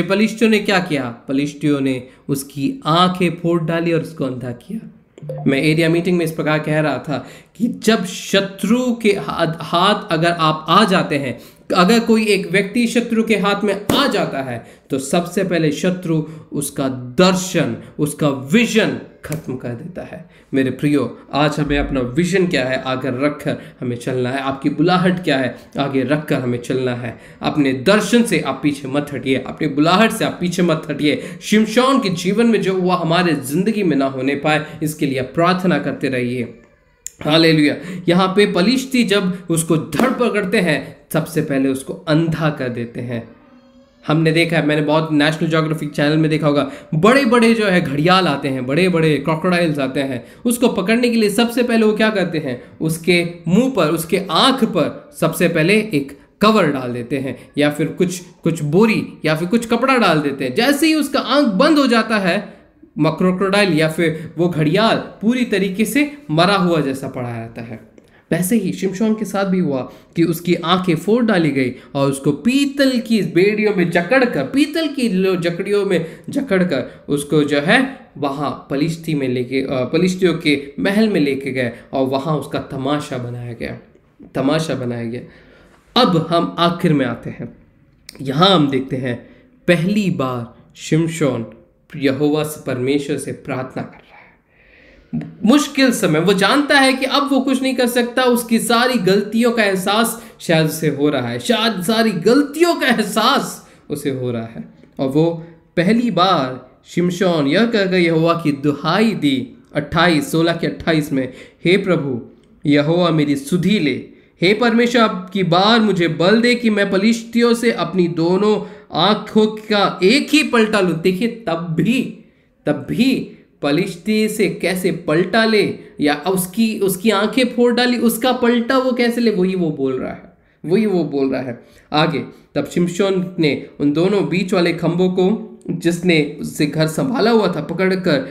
फलिश्तियों ने क्या किया, फलिश्तियों ने उसकी आंखें फोड़ डाली और उसको अंधा किया। मैं एरिया मीटिंग में इस प्रकार कह रहा था कि जब शत्रु के हाथ अगर आप आ जाते हैं, अगर कोई एक व्यक्ति शत्रु के हाथ में आ जाता है तो सबसे पहले शत्रु उसका दर्शन, उसका विजन खत्म कर देता है। मेरे प्रियो, आज हमें अपना विजन क्या है आगे रखकर हमें चलना है। आपकी बुलाहट क्या है आगे रखकर हमें चलना है। अपने दर्शन से आप पीछे मत हटिए, अपने बुलाहट से आप पीछे मत हटिए। शिमशोन के जीवन में जो हुआ हमारे ज़िंदगी में ना होने पाए, इसके लिए प्रार्थना करते रहिए। हालेलुया। यहाँ पे पलिश्ती जब उसको धड़ पकड़ते हैं, सबसे पहले उसको अंधा कर देते हैं। हमने देखा है, मैंने बहुत नेशनल ज्योग्राफिक चैनल में देखा होगा, बड़े बड़े जो है घड़ियाल आते हैं, बड़े बड़े क्रोकोडाइल्स आते हैं, उसको पकड़ने के लिए सबसे पहले वो क्या करते हैं, उसके मुंह पर, उसके आँख पर सबसे पहले एक कवर डाल देते हैं या फिर कुछ कुछ बोरी या फिर कुछ कपड़ा डाल देते हैं। जैसे ही उसका आँख बंद हो जाता है, मक्रोक्रोडाइल या फिर वो घड़ियाल पूरी तरीके से मरा हुआ जैसा पड़ा रहता है। वैसे ही शिमशोन के साथ भी हुआ कि उसकी आंखें फोड़ डाली गई और उसको पीतल की बेड़ियों में जकड़कर, पीतल की जकड़ियों में जकड़कर उसको जो है वहाँ पलिश्ती में लेके, पलिश्तियों के महल में लेके गए और वहाँ उसका तमाशा बनाया गया, तमाशा बनाया गया। अब हम आखिर में आते हैं। यहाँ हम देखते हैं पहली बार शिमशोन यहोवा से, परमेश्वर से प्रार्थना कर रहा है। मुश्किल समय, वो जानता है कि अब वो कुछ नहीं कर सकता। उसकी सारी गलतियों का एहसास शायद उसे हो रहा है, शायद सारी गलतियों का एहसास उसे हो रहा है। और वो पहली बार शिमशोन यह कहकर यहोवा की दुहाई दी। अट्ठाईस सोलह के अट्ठाईस में, हे प्रभु यहोवा मेरी सुधि ले, हे परमेश्वर अब की बार मुझे बल दे कि मैं पलिश्तियों से अपनी दोनों आँखों का एक ही पलटा लूँ। देखिए, तब भी तब भी पलिश्ती से कैसे पलटा ले, या उसकी उसकी आंखें फोड़ डाली, उसका पलटा वो कैसे ले, वही वो बोल रहा है, वही वो बोल रहा है आगे। तब शिमशोन ने उन दोनों बीच वाले खम्भों को, जिसने उससे घर संभाला हुआ था, पकड़कर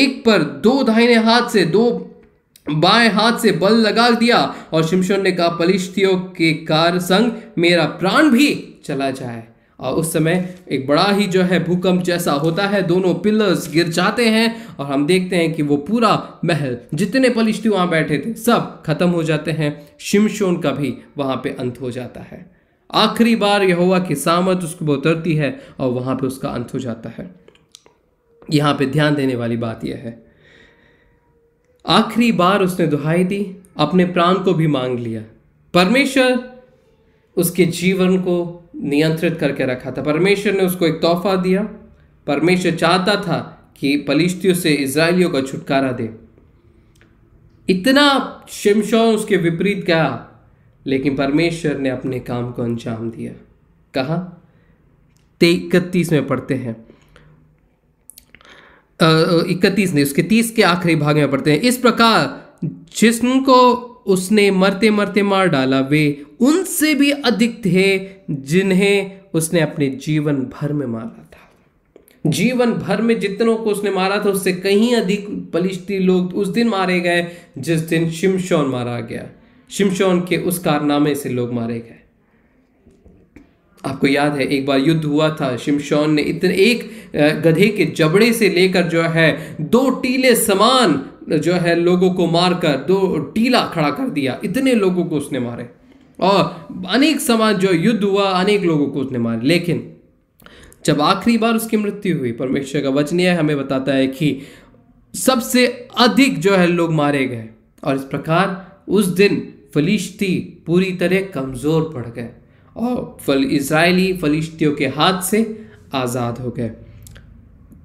एक पर दो दाहिने हाथ से, दो बाएं हाथ से बल लगा दिया। और शिमशोन ने कहा, पलिश्तियों के कार संग मेरा प्राण भी चला जाए। और उस समय एक बड़ा ही जो है भूकंप जैसा होता है, दोनों पिलर्स गिर जाते हैं और हम देखते हैं कि वो पूरा महल, जितने पलिश्ती वहाँ बैठे थे, सब खत्म हो जाते हैं। शिमशोन का भी वहाँ पे अंत हो जाता है। आखिरी बार यहोवा की सामर्थ उसको उतरती है और वहाँ पे उसका अंत हो जाता है। यहाँ पे ध्यान देने वाली बात यह है, आखिरी बार उसने दुहाई दी, अपने प्राण को भी मांग लिया। परमेश्वर उसके जीवन को नियंत्रित करके रखा था, परमेश्वर ने उसको एक तोहफा दिया। परमेश्वर चाहता था कि पलिश्तियों से इजरायलियों का छुटकारा दे। इतना शिमशोन उसके विपरीत गया, लेकिन परमेश्वर ने अपने काम को अंजाम दिया। कहा, इकतीस में पढ़ते हैं, इकतीस नहीं, उसके तीस के आखिरी भाग में पढ़ते हैं, इस प्रकार जिसको उसने मरते मरते मार डाला वे उनसे भी अधिक थे जिन्हें उसने अपने जीवन भर में मारा था। जीवन भर में जितनों को उसने मारा था, उससे कहीं अधिक पलिश्ती लोग उस दिन मारे गए जिस दिन शिमशोन मारा गया। शिमशोन के उस कारनामे से लोग मारे गए। आपको याद है, एक बार युद्ध हुआ था, शिमशोन ने इतने एक गधे के जबड़े से लेकर जो है दो टीले समान जो है लोगों को मारकर दो टीला खड़ा कर दिया। इतने लोगों को उसने मारे और अनेक समाज जो युद्ध हुआ, अनेक लोगों को उसने मारे। लेकिन जब आखिरी बार उसकी मृत्यु हुई, परमेश्वर का वचन यह हमें बताता है कि सबसे अधिक जो है लोग मारे गए। और इस प्रकार उस दिन फलिश्ती पूरी तरह कमज़ोर पड़ गए और फल इजरायली फलिश्तियों के हाथ से आज़ाद हो गए।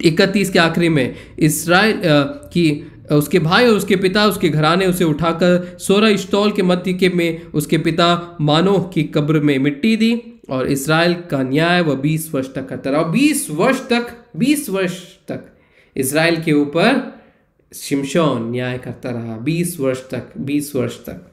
इकतीस के आखिरी में, इसराइल की उसके भाई और उसके पिता उसके घराने उसे उठाकर सोरा इश्तोल के मध्य में उसके पिता मानोह की कब्र में मिट्टी दी। और इसराइल का न्याय वह बीस वर्ष तक करता रहा। बीस वर्ष तक बीस वर्ष तक इसराइल के ऊपर शिमशोन न्याय करता रहा। बीस वर्ष तक बीस वर्ष तक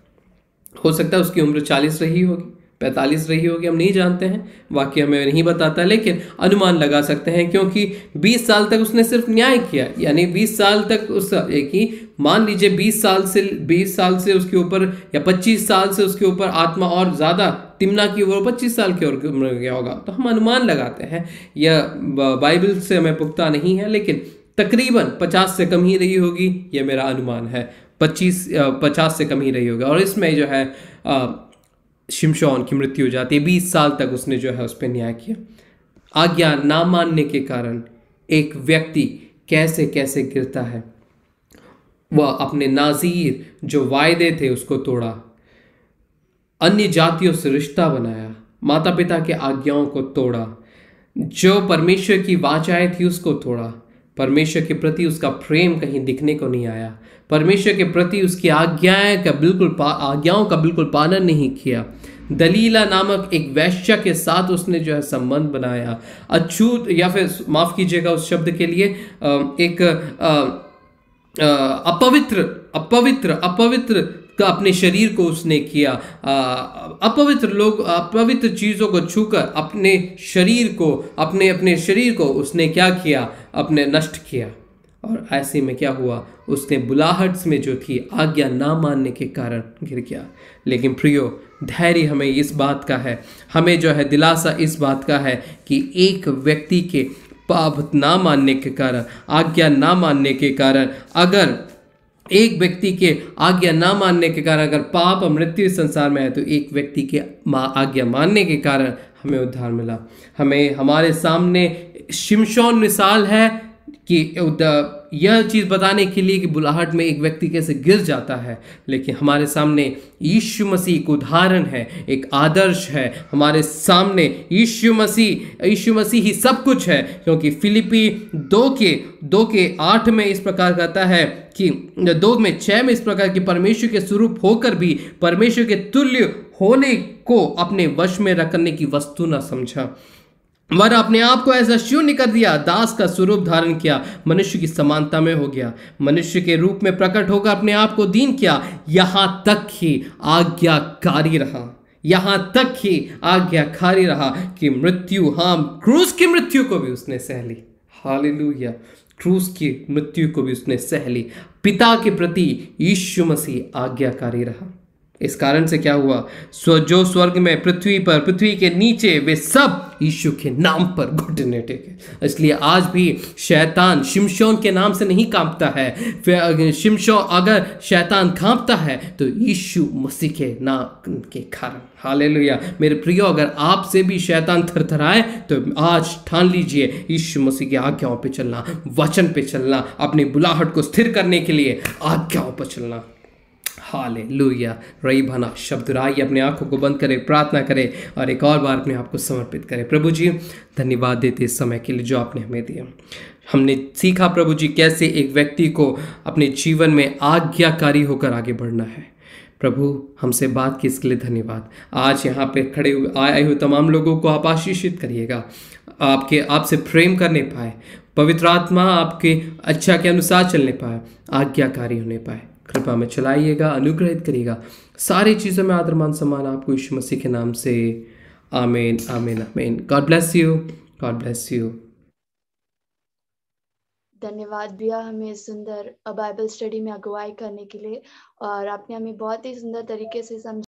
हो सकता है उसकी उम्र चालीस रही होगी, पैंतालीस रही होगी, हम नहीं जानते हैं, वाकई हमें नहीं बताता, लेकिन अनुमान लगा सकते हैं। क्योंकि बीस साल तक उसने सिर्फ न्याय किया, यानी बीस साल तक उस एक ही, मान लीजिए बीस साल से बीस साल से उसके ऊपर या पच्चीस साल से उसके ऊपर आत्मा और ज़्यादा तिमना की ओर पच्चीस साल की ओर गया होगा, तो हम अनुमान लगाते हैं। यह बाइबल से हमें पुख्ता नहीं है, लेकिन तकरीबन पचास से कम ही रही होगी, यह मेरा अनुमान है। पच्चीस पचास से कम ही रही होगी। और इसमें जो है शिमशोन की मृत्यु हो जाती है। बीस साल तक उसने जो है उस पर न्याय किया। आज्ञा ना मानने के कारण एक व्यक्ति कैसे कैसे गिरता है। वह अपने नाज़ीर जो वायदे थे उसको तोड़ा, अन्य जातियों से रिश्ता बनाया, माता पिता के आज्ञाओं को तोड़ा, जो परमेश्वर की वाचाएँ थी उसको तोड़ा। परमेश्वर के प्रति उसका प्रेम कहीं दिखने को नहीं आया, परमेश्वर के प्रति उसकी आज्ञाएं का बिल्कुल आज्ञाओं का बिल्कुल पालन नहीं किया। दलीला नामक एक वेश्या के साथ उसने जो है संबंध बनाया। अछूत या फिर माफ़ कीजिएगा उस शब्द के लिए एक अपवित्र अपवित्र अपवित्र का अपने शरीर को उसने किया। अपवित्र लोग अपवित्र चीज़ों को छूकर अपने शरीर को अपने अपने शरीर को उसने क्या किया, अपने नष्ट किया। और ऐसे में क्या हुआ, उसने बुलाहट में जो थी आज्ञा ना मानने के कारण गिर गया। लेकिन प्रियो, धैर्य हमें इस बात का है, हमें जो है दिलासा इस बात का है कि एक व्यक्ति के पाप ना मानने के कारण, आज्ञा ना मानने के कारण, अगर एक व्यक्ति के आज्ञा ना मानने के कारण अगर पाप और मृत्यु संसार में है, तो एक व्यक्ति के आज्ञा मानने के कारण हमें उद्धार मिला। हमें हमारे सामने शिमशोन मिसाल है कि यह चीज़ बताने के लिए कि बुलाहट में एक व्यक्ति कैसे गिर जाता है। लेकिन हमारे सामने यीशु मसीह एक उदाहरण है, एक आदर्श है। हमारे सामने यीशु मसीह यीशु मसीह ही सब कुछ है, क्योंकि फिलिपी दो के दो के आठ में इस प्रकार कहता है कि दो में छः में इस प्रकार कि परमेश्वर के स्वरूप होकर भी परमेश्वर के तुल्य होने को अपने वश में रखने की वस्तु न समझा, वरन अपने आप को ऐसा शून्य कर दिया, दास का स्वरूप धारण किया, मनुष्य की समानता में हो गया, मनुष्य के रूप में प्रकट होकर अपने आप को दीन किया, यहाँ तक ही आज्ञाकारी रहा, यहाँ तक ही आज्ञाकारी रहा कि मृत्यु, हाँ क्रूस की मृत्यु को भी उसने सह ली। हालेलुया, क्रूस की मृत्यु को भी उसने सह ली। पिता के प्रति यीशु मसीह आज्ञाकारी रहा। इस कारण से क्या हुआ, स्व जो स्वर्ग में, पृथ्वी पर, पृथ्वी के नीचे, वे सब यीशु के नाम पर घुटने टेके। इसलिए आज भी शैतान शिमशोन के नाम से नहीं कांपता है। शिमशोन अगर शैतान कांपता है तो यीशु मसीह के नाम के कारण। हालेलुया मेरे प्रियो, अगर आपसे भी शैतान थरथराए तो आज ठान लीजिए यीशु मसीह की आज्ञाओं पर चलना, वचन पर चलना, अपनी बुलाहट को स्थिर करने के लिए आज्ञाओं पर चलना। हालेलुया। रही भना शब्द राय, अपने आंखों को बंद करें, प्रार्थना करें और एक और बार अपने आप को समर्पित करें। प्रभु जी, धन्यवाद देते इस समय के लिए जो आपने हमें दिया। हमने सीखा प्रभु जी कैसे एक व्यक्ति को अपने जीवन में आज्ञाकारी होकर आगे बढ़ना है। प्रभु, हमसे बात की इसके लिए धन्यवाद। आज यहाँ पे खड़े हुए आए हुए तमाम लोगों को आप आशीषित करिएगा, आपके आपसे प्रेम करने पाए, पवित्र आत्मा आपके अच्छा के अनुसार चलने पाए, आज्ञाकारी होने पाए। कृपा में चलाइएगा, अनुग्रहित करिएगा। सारी चीज़ों में आदर मान सम्मान आपको यीशु मसीह के नाम से। आमीन, आमीन, आमीन। God bless you, God bless you. धन्यवाद भैया हमें सुंदर बाइबल स्टडी में अगुवाई करने के लिए, और आपने हमें बहुत ही सुंदर तरीके से समझा।